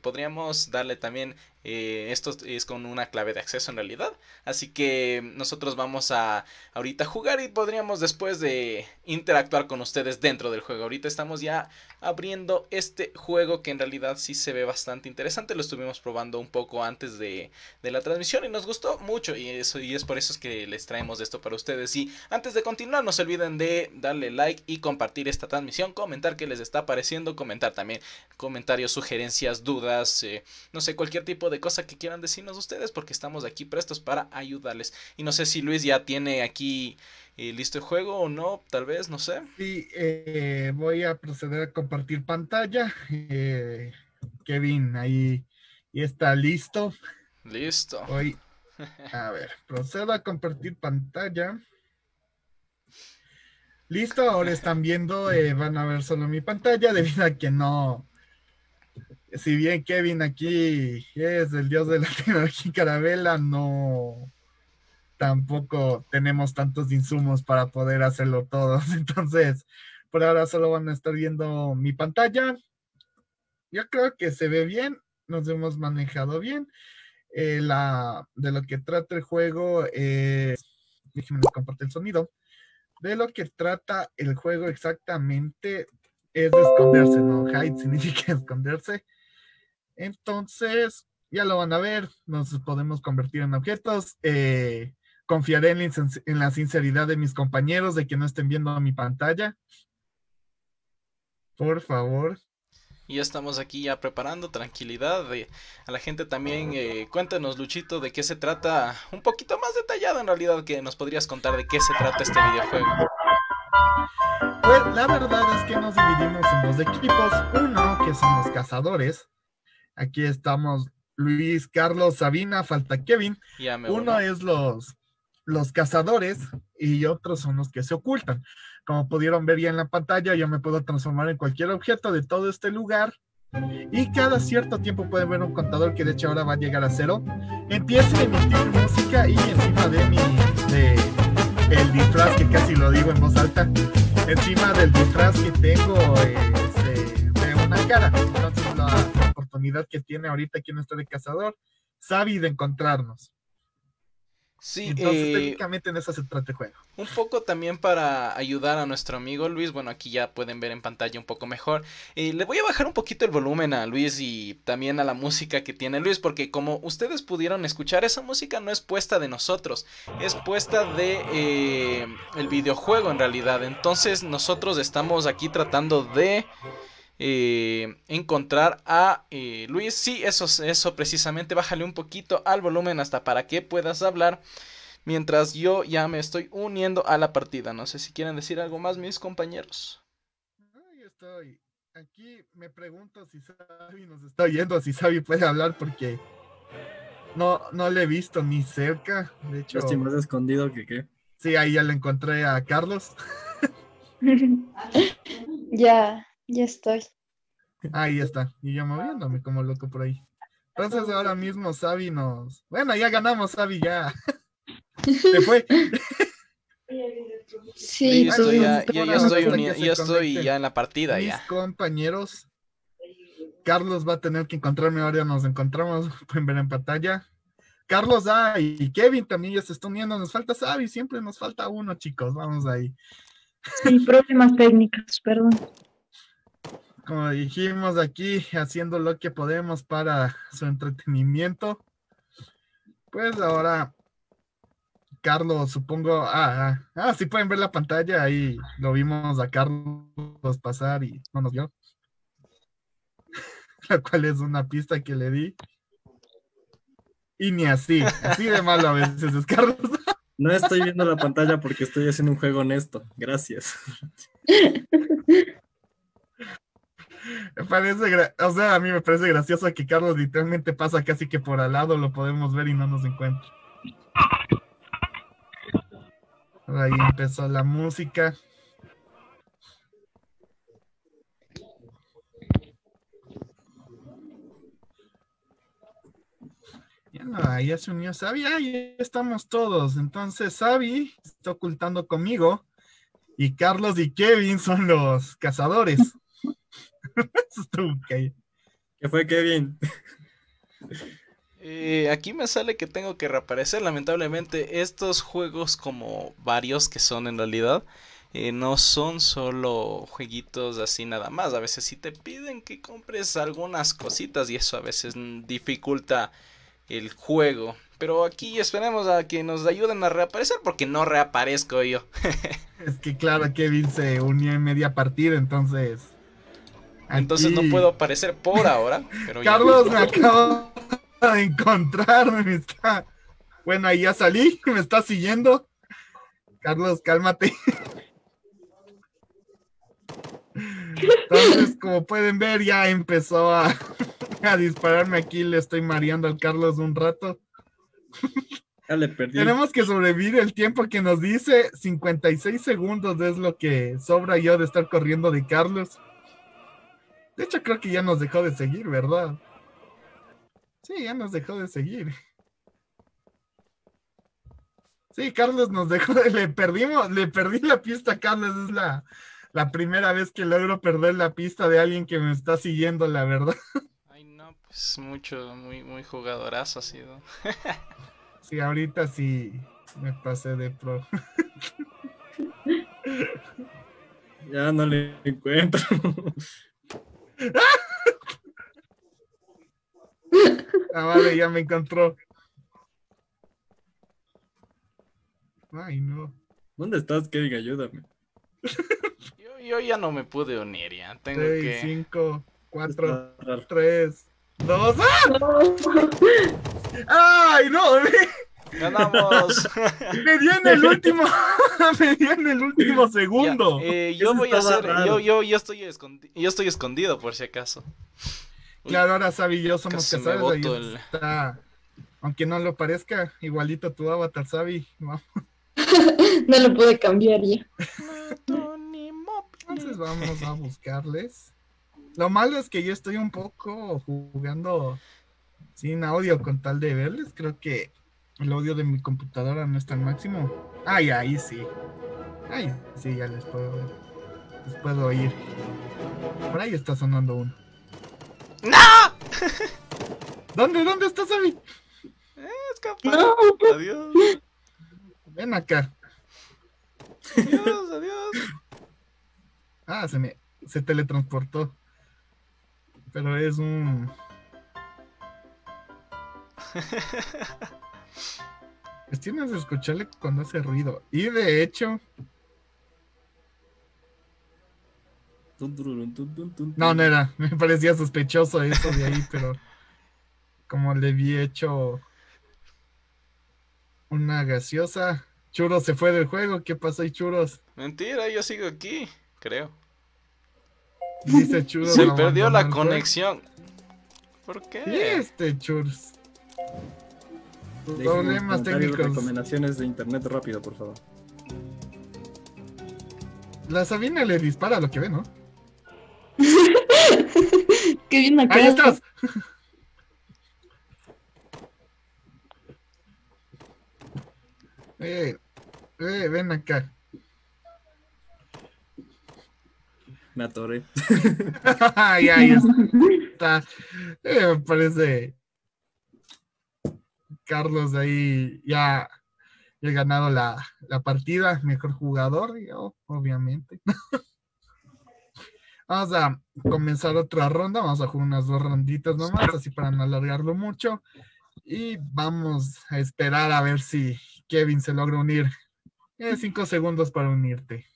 podríamos darle también Esto es con una clave de acceso en realidad. Así que nosotros vamos a ahorita jugar y podríamos después de interactuar con ustedes dentro del juego. Ahorita estamos ya abriendo este juego que en realidad sí se ve bastante interesante. Lo estuvimos probando un poco antes de la transmisión y nos gustó mucho. Y es por eso que les traemos esto para ustedes. Y antes de continuar, no se olviden de darle like y compartir esta transmisión. Comentar qué les está pareciendo. Comentar también comentarios, sugerencias, dudas, no sé, cualquier tipo de cosa que quieran decirnos ustedes, porque estamos aquí prestos para ayudarles. Y no sé si Luis ya tiene aquí listo el juego o no, tal vez, no sé. Sí, voy a proceder a compartir pantalla. Kevin, ahí está listo. Listo. Voy, a ver, procedo a compartir pantalla. Listo, ahora están viendo, van a ver solo mi pantalla debido a que no... Si bien Kevin aquí es el dios de la tecnología en Carabela, no, tampoco tenemos tantos insumos para poder hacerlo todos. Entonces, por ahora solo van a estar viendo mi pantalla. Yo creo que se ve bien, nos hemos manejado bien. De lo que trata el juego, déjenme compartir el sonido. De lo que trata el juego exactamente es de esconderse, ¿no? Hide significa esconderse. Entonces, ya lo van a ver, nos podemos convertir en objetos. Confiaré en la sinceridad de mis compañeros de que no estén viendo mi pantalla. Por favor. Y ya estamos aquí ya preparando, tranquilidad. A la gente también, cuéntanos, Luchito, de qué se trata. Un poquito más detallado en realidad, que nos podrías contar de qué se trata este videojuego. Pues la verdad es que nos dividimos en dos equipos, uno que son los cazadores, aquí estamos Luis, Carlos, Sabina, falta Kevin, uno es los cazadores y otros son los que se ocultan. Como pudieron ver ya en la pantalla, yo me puedo transformar en cualquier objeto de todo este lugar y cada cierto tiempo pueden ver un contador que de hecho ahora va a llegar a cero. Empiezo a emitir música y encima de mi... el disfraz, que casi lo digo en voz alta, encima del disfraz que tengo de una cara. Entonces la oportunidad que tiene ahorita aquí nuestro de cazador, Xavi, de encontrarnos. Sí, entonces técnicamente en eso se trata el juego. Un poco también para ayudar a nuestro amigo Luis. Bueno, aquí ya pueden ver en pantalla un poco mejor. Le voy a bajar un poquito el volumen a Luis y también a la música que tiene Luis, porque como ustedes pudieron escuchar, esa música no es puesta de nosotros, es puesta de el videojuego en realidad. Entonces nosotros estamos aquí tratando de encontrar a Luis. Sí, eso precisamente. Bájale un poquito al volumen hasta para que puedas hablar mientras yo ya me estoy uniendo a la partida. No sé si quieren decir algo más mis compañeros. Ahí estoy. Aquí me pregunto si Xavi nos está oyendo, si Xavi puede hablar, porque no le he visto ni cerca. De hecho, estoy más escondido que qué. Sí, ahí ya le encontré a Carlos. Ya. Ya estoy. Ahí está. Y yo moviéndome como loco por ahí. Entonces ahora mismo Xavi nos... Bueno, ya ganamos, Xavi, ya. Se fue. Sí, yo estoy ya en la partida. Mis compañeros. Carlos va a tener que encontrarme, ahora nos encontramos. Pueden ver en pantalla. Carlos, y Kevin también ya se está uniendo. Nos falta Xavi, siempre nos falta uno, chicos. Vamos ahí. Sí, problemas técnicos, perdón. Como dijimos aquí, haciendo lo que podemos para su entretenimiento. Pues ahora, Carlos, supongo... sí pueden ver la pantalla, ahí lo vimos a Carlos pasar y no nos vio. La cual es una pista que le di. Y ni así, así de malo a veces es Carlos. No estoy viendo la pantalla porque estoy haciendo un juego honesto, gracias. Me parece, o sea, a mí me parece gracioso que Carlos literalmente pasa casi que por al lado, lo podemos ver y no nos encuentra. Ahí empezó la música. Ya se unió Xavi, ahí estamos todos. Entonces Xavi está ocultando conmigo y Carlos y Kevin son los cazadores. Eso estuvo okay. ¿Qué fue, Kevin? Aquí me sale que tengo que reaparecer. Lamentablemente estos juegos, como varios que son en realidad, no son solo jueguitos así nada más. A veces sí te piden que compres algunas cositas y eso a veces dificulta el juego. Pero aquí esperemos a que nos ayuden a reaparecer, porque no reaparezco yo. Es que claro, Kevin se unió en media partida, entonces... Entonces no puedo aparecer por ahora. Pero Carlos ya... me acabo de encontrar, me está... Bueno, ahí ya salí, me está siguiendo. Carlos, cálmate. Entonces, como pueden ver, ya empezó a dispararme aquí. Le estoy mareando al Carlos un rato. Ya le perdí. Tenemos que sobrevivir el tiempo que nos dice. 56 segundos es lo que sobra yo de estar corriendo de Carlos. De hecho, creo que ya nos dejó de seguir, ¿verdad? Sí, ya nos dejó de seguir. Sí, Carlos nos dejó, le perdí la pista a Carlos. Es la primera vez que logro perder la pista de alguien que me está siguiendo, la verdad. Ay, no, pues muy jugadorazo ha sido. Sí, ahorita sí me pasé de pro. Ya no le encuentro. Ah, vale, ya me encontró. Ay, no. ¿Dónde estás, Kevin? Ayúdame. Yo ya no me pude unir, ya. Tengo 6, que... 5, 4, 3, 2... ¡Ah! ¡Ay, no! ¡Ganamos! ¡Me dio en el último! ¡Me dio en el último segundo! Ya, yo voy a hacer... Yo estoy escondido, por si acaso. Uy, claro, ahora Xavi y yo somos casados. Ahí está... Aunque no lo parezca, igualito tu avatar, Xavi. Vamos. No lo pude cambiar ya. Entonces vamos a buscarles. Lo malo es que yo estoy un poco jugando sin audio con tal de verles. Creo que el audio de mi computadora no está al máximo. Ay, ahí sí. Ay, sí, ya les puedo ver. Les puedo oír. Por ahí está sonando uno. ¡No! ¿Dónde estás, Xavi? Escapar. No. Adiós. Ven acá. Adiós, adiós. Ah, se teletransportó. Pero es un... Pues tienes que escucharle cuando hace ruido. Y de hecho... No era. Me parecía sospechoso eso de ahí, pero... Como le había hecho... Una gaseosa. Churros se fue del juego. ¿Qué pasó ahí, Churros? Mentira, yo sigo aquí, creo. Dice Churros. Se perdió la conexión. ¿Por qué? ¿Y Churros? Problemas técnicos. Recomendaciones de internet rápido, por favor. La Sabina le dispara lo que ve, ¿no? Qué bien acá. ¡Ahí estás! Ven acá. Me atoré. Ahí está. Me parece Carlos ahí ya he ganado la partida. Mejor jugador, yo, obviamente. Vamos a comenzar otra ronda. Vamos a jugar unas dos ronditas nomás, así para no alargarlo mucho. Y vamos a esperar a ver si Kevin se logra unir. 5 segundos para unirte.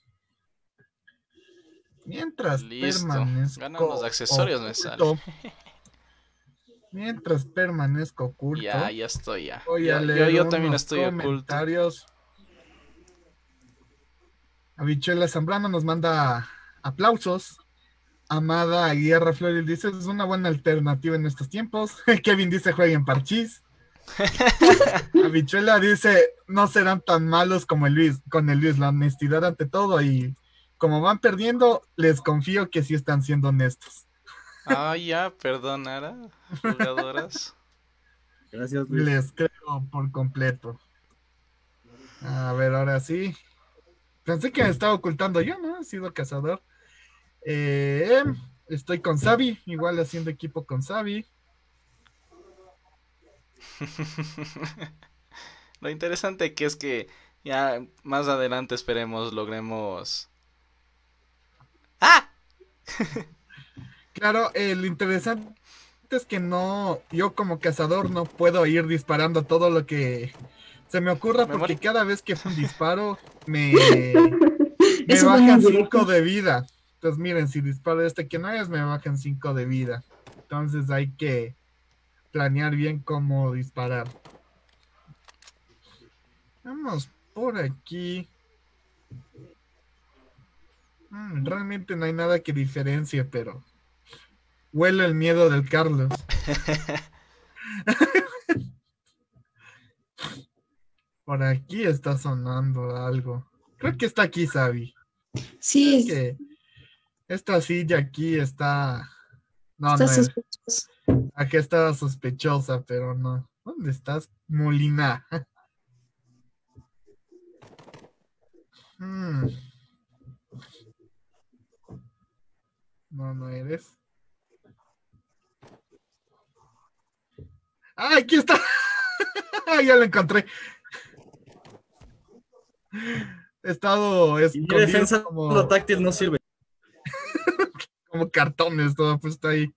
Mientras listo. Permanezco... Ganan los accesorios, oculto, me sale. Mientras permanezco oculto... Ya estoy, ya. Voy a leer yo también estoy comentarios. Oculto. Habichuela Zambrano nos manda aplausos. Amada Guerra Flores dice, es una buena alternativa en estos tiempos. Kevin dice, jueguen parchís. Habichuela dice, no serán tan malos como el Luis, con el Luis, la honestidad ante todo, y como van perdiendo, les confío que sí están siendo honestos. Ah, ya, perdonara, jugadoras. Gracias, Luis. Les creo por completo. A ver, ahora sí. Pensé que me estaba ocultando yo, ¿no? He sido cazador. Estoy con Xavi, igual haciendo equipo con Xavi. Lo interesante que es que ya más adelante esperemos logremos... ¡Ah! Claro, lo interesante es que no, yo como cazador no puedo ir disparando todo lo que se me ocurra, porque cada vez que disparo me bajan 5 de vida. Entonces miren, si disparo este que no es, me bajan 5 de vida. Entonces hay que planear bien cómo disparar. Vamos por aquí. Realmente no hay nada que diferencie, pero huele el miedo del Carlos. Por aquí está sonando algo. Creo que está aquí, Xavi. Sí. Que esta silla aquí está... No, está no sospechosa. Aquí estaba sospechosa, pero no. ¿Dónde estás, Molina? No, no eres. ¡Ah, aquí está! Ya lo encontré. He estado escondido. Mi defensa como... táctil no sirve. Como cartones, todo puesto ahí.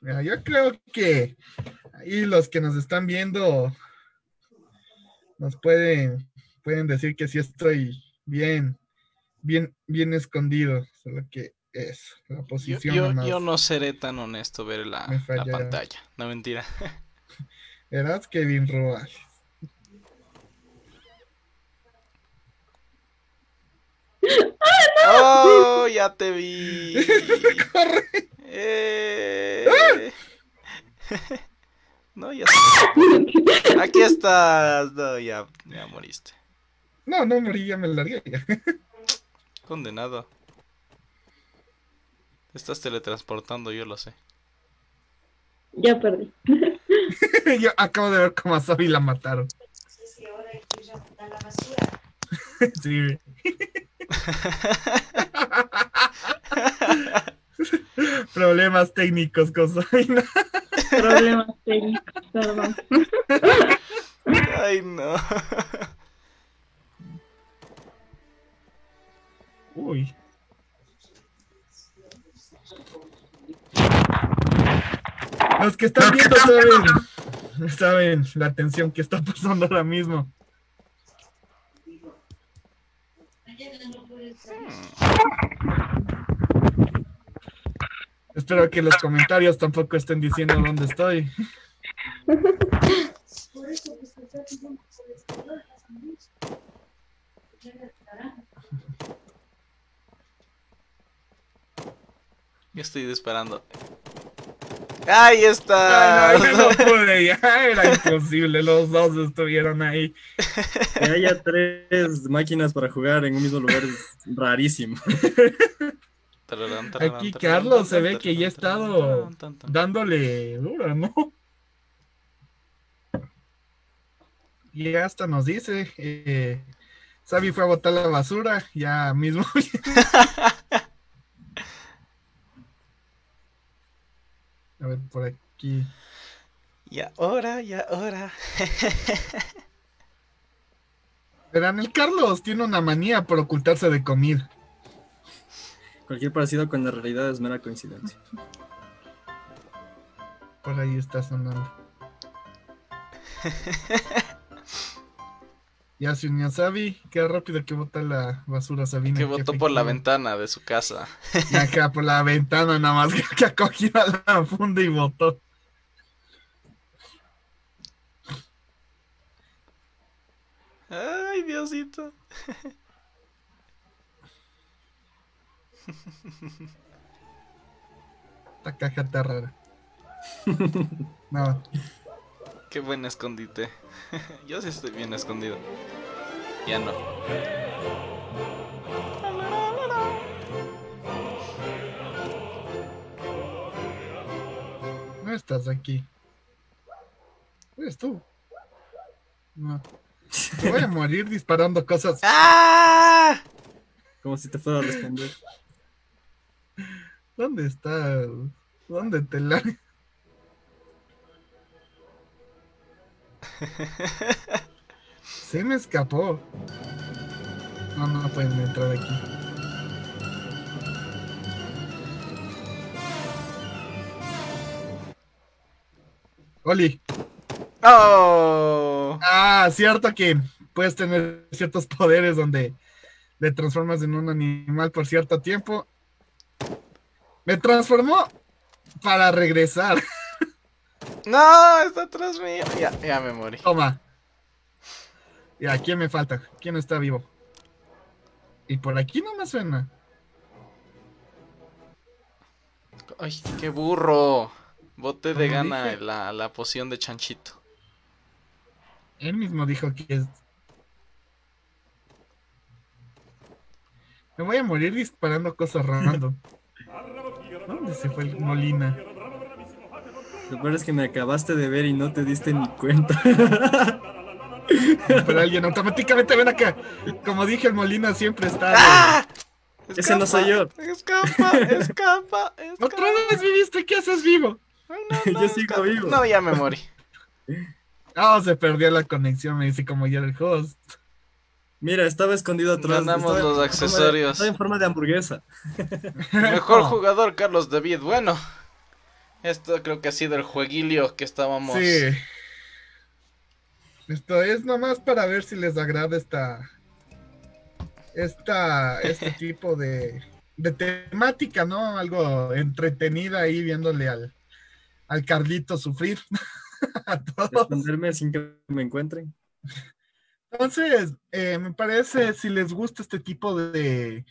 Mira, yo creo que ahí los que nos están viendo nos pueden decir que sí estoy bien escondido. Solo que es la posición. Yo no seré tan honesto ver la pantalla. No, mentira. Verás, Kevin Ruales. ¡Oh, no! ¡Oh, ya te vi! ¡Corre! ¡Ah! No, ya está. Aquí estás. No, ya moriste. No, no morí, ya me largué. Condenado. Estás teletransportando, yo lo sé. Ya perdí. Yo acabo de ver cómo a Xavi la mataron. Sí. Problemas técnicos con Sabina. Problemas técnicos, perdón. Ay, no. Uy. Los que están viendo saben la tensión que está pasando ahora mismo. Espero que los comentarios tampoco estén diciendo dónde estoy. Yo estoy disparando. ¡Ahí está! Ay, no pude, ya era imposible, los dos estuvieron ahí. Que haya 3 máquinas para jugar en un mismo lugar es rarísimo. Aquí Carlos se ve que ya ha estado dándole duro, ¿no? Y hasta nos dice, Xavi fue a botar la basura, ya mismo. A ver, por aquí. Y ahora. Verán, el Carlos tiene una manía por ocultarse de comida. Cualquier parecido con la realidad es mera coincidencia. Por ahí está sonando. Ya se unió Xavi. Qué rápido que bota la basura, Sabina. Que botó por la ventana de su casa. Y acá por la ventana nada más que ha cogido la funda y botó. Ay, Diosito. Esta caja está rara. No. Qué buen escondite. Yo sí estoy bien escondido. Ya no. No estás aquí. ¿Eres tú? No. Te voy a morir disparando cosas. ¡Ah! Como si te fuera a responder. ¿Dónde estás? ¿Dónde te largas? Se me escapó. No, no pueden entrar aquí. Oli. Oh. Ah, cierto que puedes tener ciertos poderes donde te transformas en un animal por cierto tiempo. Me transformó para regresar. No, está atrás mío. Ya me morí. Toma. Ya, ¿quién me falta? ¿Quién está vivo? Y por aquí no me suena. Ay, qué burro. Bote de gana la poción de chanchito. Él mismo dijo que es... Me voy a morir disparando cosas random. ¿Dónde se fue el Molina? ¿Recuerdas que me acabaste de ver y no te diste ni cuenta? Pero alguien automáticamente ven acá. Como dije, el Molina siempre está... ¡Ah! Escapa, ese no soy yo. Escapa. Otra vez viviste, ¿qué haces vivo? No, yo sigo vivo. No, ya me morí. Ah, se perdió la conexión, me dice como ya el host. Mira, estaba escondido atrás. Ganamos los accesorios. Estaba en forma de hamburguesa. Mejor jugador, Carlos David. Bueno, esto creo que ha sido el jueguilio que estábamos... Sí. Esto es nomás para ver si les agrada este tipo de temática, ¿no? Algo entretenida ahí viéndole al Carlito sufrir. A todos. Responderme sin que me encuentren. Entonces, me parece, si les gusta este tipo de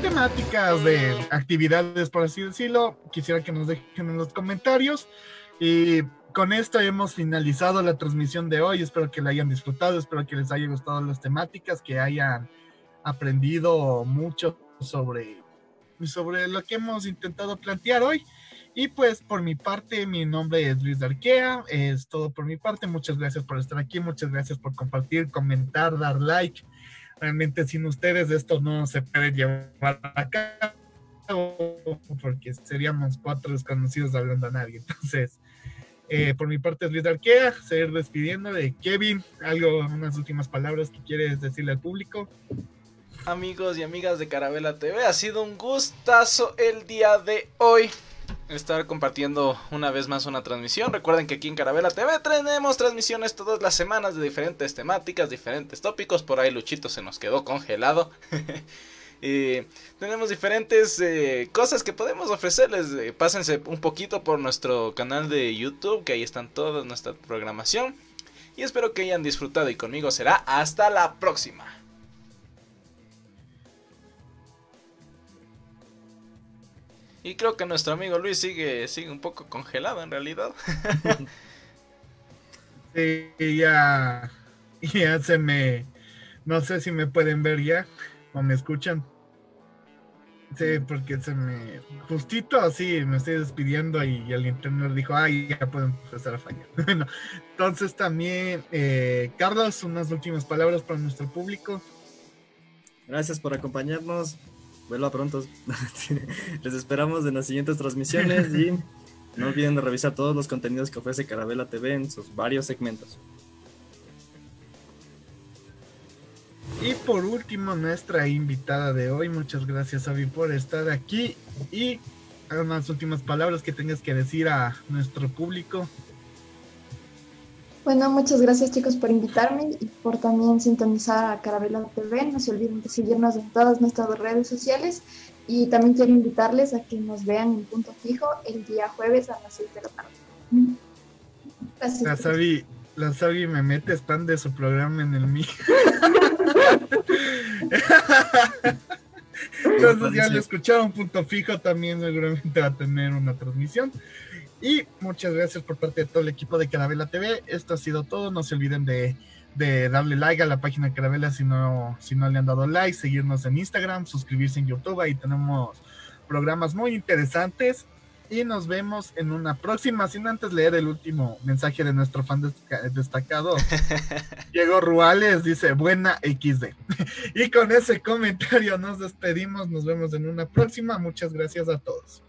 temáticas, de actividades, por así decirlo, quisiera que nos dejen en los comentarios. Y con esto hemos finalizado la transmisión de hoy. Espero que la hayan disfrutado, espero que les haya gustado las temáticas, que hayan aprendido mucho sobre lo que hemos intentado plantear hoy. Y pues por mi parte, mi nombre es Luis Darquea, es todo por mi parte, muchas gracias por estar aquí, muchas gracias por compartir, comentar, dar like, realmente sin ustedes esto no se puede llevar a cabo, porque seríamos 4 desconocidos hablando a nadie, entonces por mi parte es Luis Darquea, seguir despidiendo de Kevin, unas últimas palabras que quieres decirle al público. Amigos y amigas de Carabela TV, ha sido un gustazo el día de hoy estar compartiendo una vez más una transmisión. Recuerden que aquí en Carabela TV tenemos transmisiones todas las semanas de diferentes temáticas, diferentes tópicos. Por ahí Luchito se nos quedó congelado. Tenemos diferentes cosas que podemos ofrecerles. Pásense un poquito por nuestro canal de YouTube, que ahí están toda nuestra programación. Y espero que hayan disfrutado y conmigo será hasta la próxima. Y creo que nuestro amigo Luis sigue un poco congelado en realidad. Sí, ya se me... No sé si me pueden ver ya o me escuchan. Sí, porque se me... Justito así me estoy despidiendo y el internet dijo, ya pueden empezar a fallar. Bueno, entonces también, Carlos, unas últimas palabras para nuestro público. Gracias por acompañarnos. Vuelva pronto. Les esperamos en las siguientes transmisiones y no olviden de revisar todos los contenidos que ofrece Carabela TV en sus varios segmentos. Y por último, nuestra invitada de hoy. Muchas gracias, Xavi, por estar aquí. Y unas últimas palabras que tengas que decir a nuestro público. Bueno, muchas gracias chicos por invitarme y por también sintonizar a Carabela TV. No se olviden de seguirnos en todas nuestras redes sociales y también quiero invitarles a que nos vean en Punto Fijo el día jueves a las 6 de la tarde. Gracias. La Xavi me mete spam de su programa en el mío. Entonces ya lo escucharon, Punto Fijo también seguramente va a tener una transmisión. Y muchas gracias por parte de todo el equipo de Carabela TV. Esto ha sido todo. No se olviden de darle like a la página de Carabela si no le han dado like. Seguirnos en Instagram, suscribirse en YouTube. Ahí tenemos programas muy interesantes. Y nos vemos en una próxima. Sin antes leer el último mensaje de nuestro fan destacado. Diego Ruales dice, buena XD. Y con ese comentario nos despedimos. Nos vemos en una próxima. Muchas gracias a todos.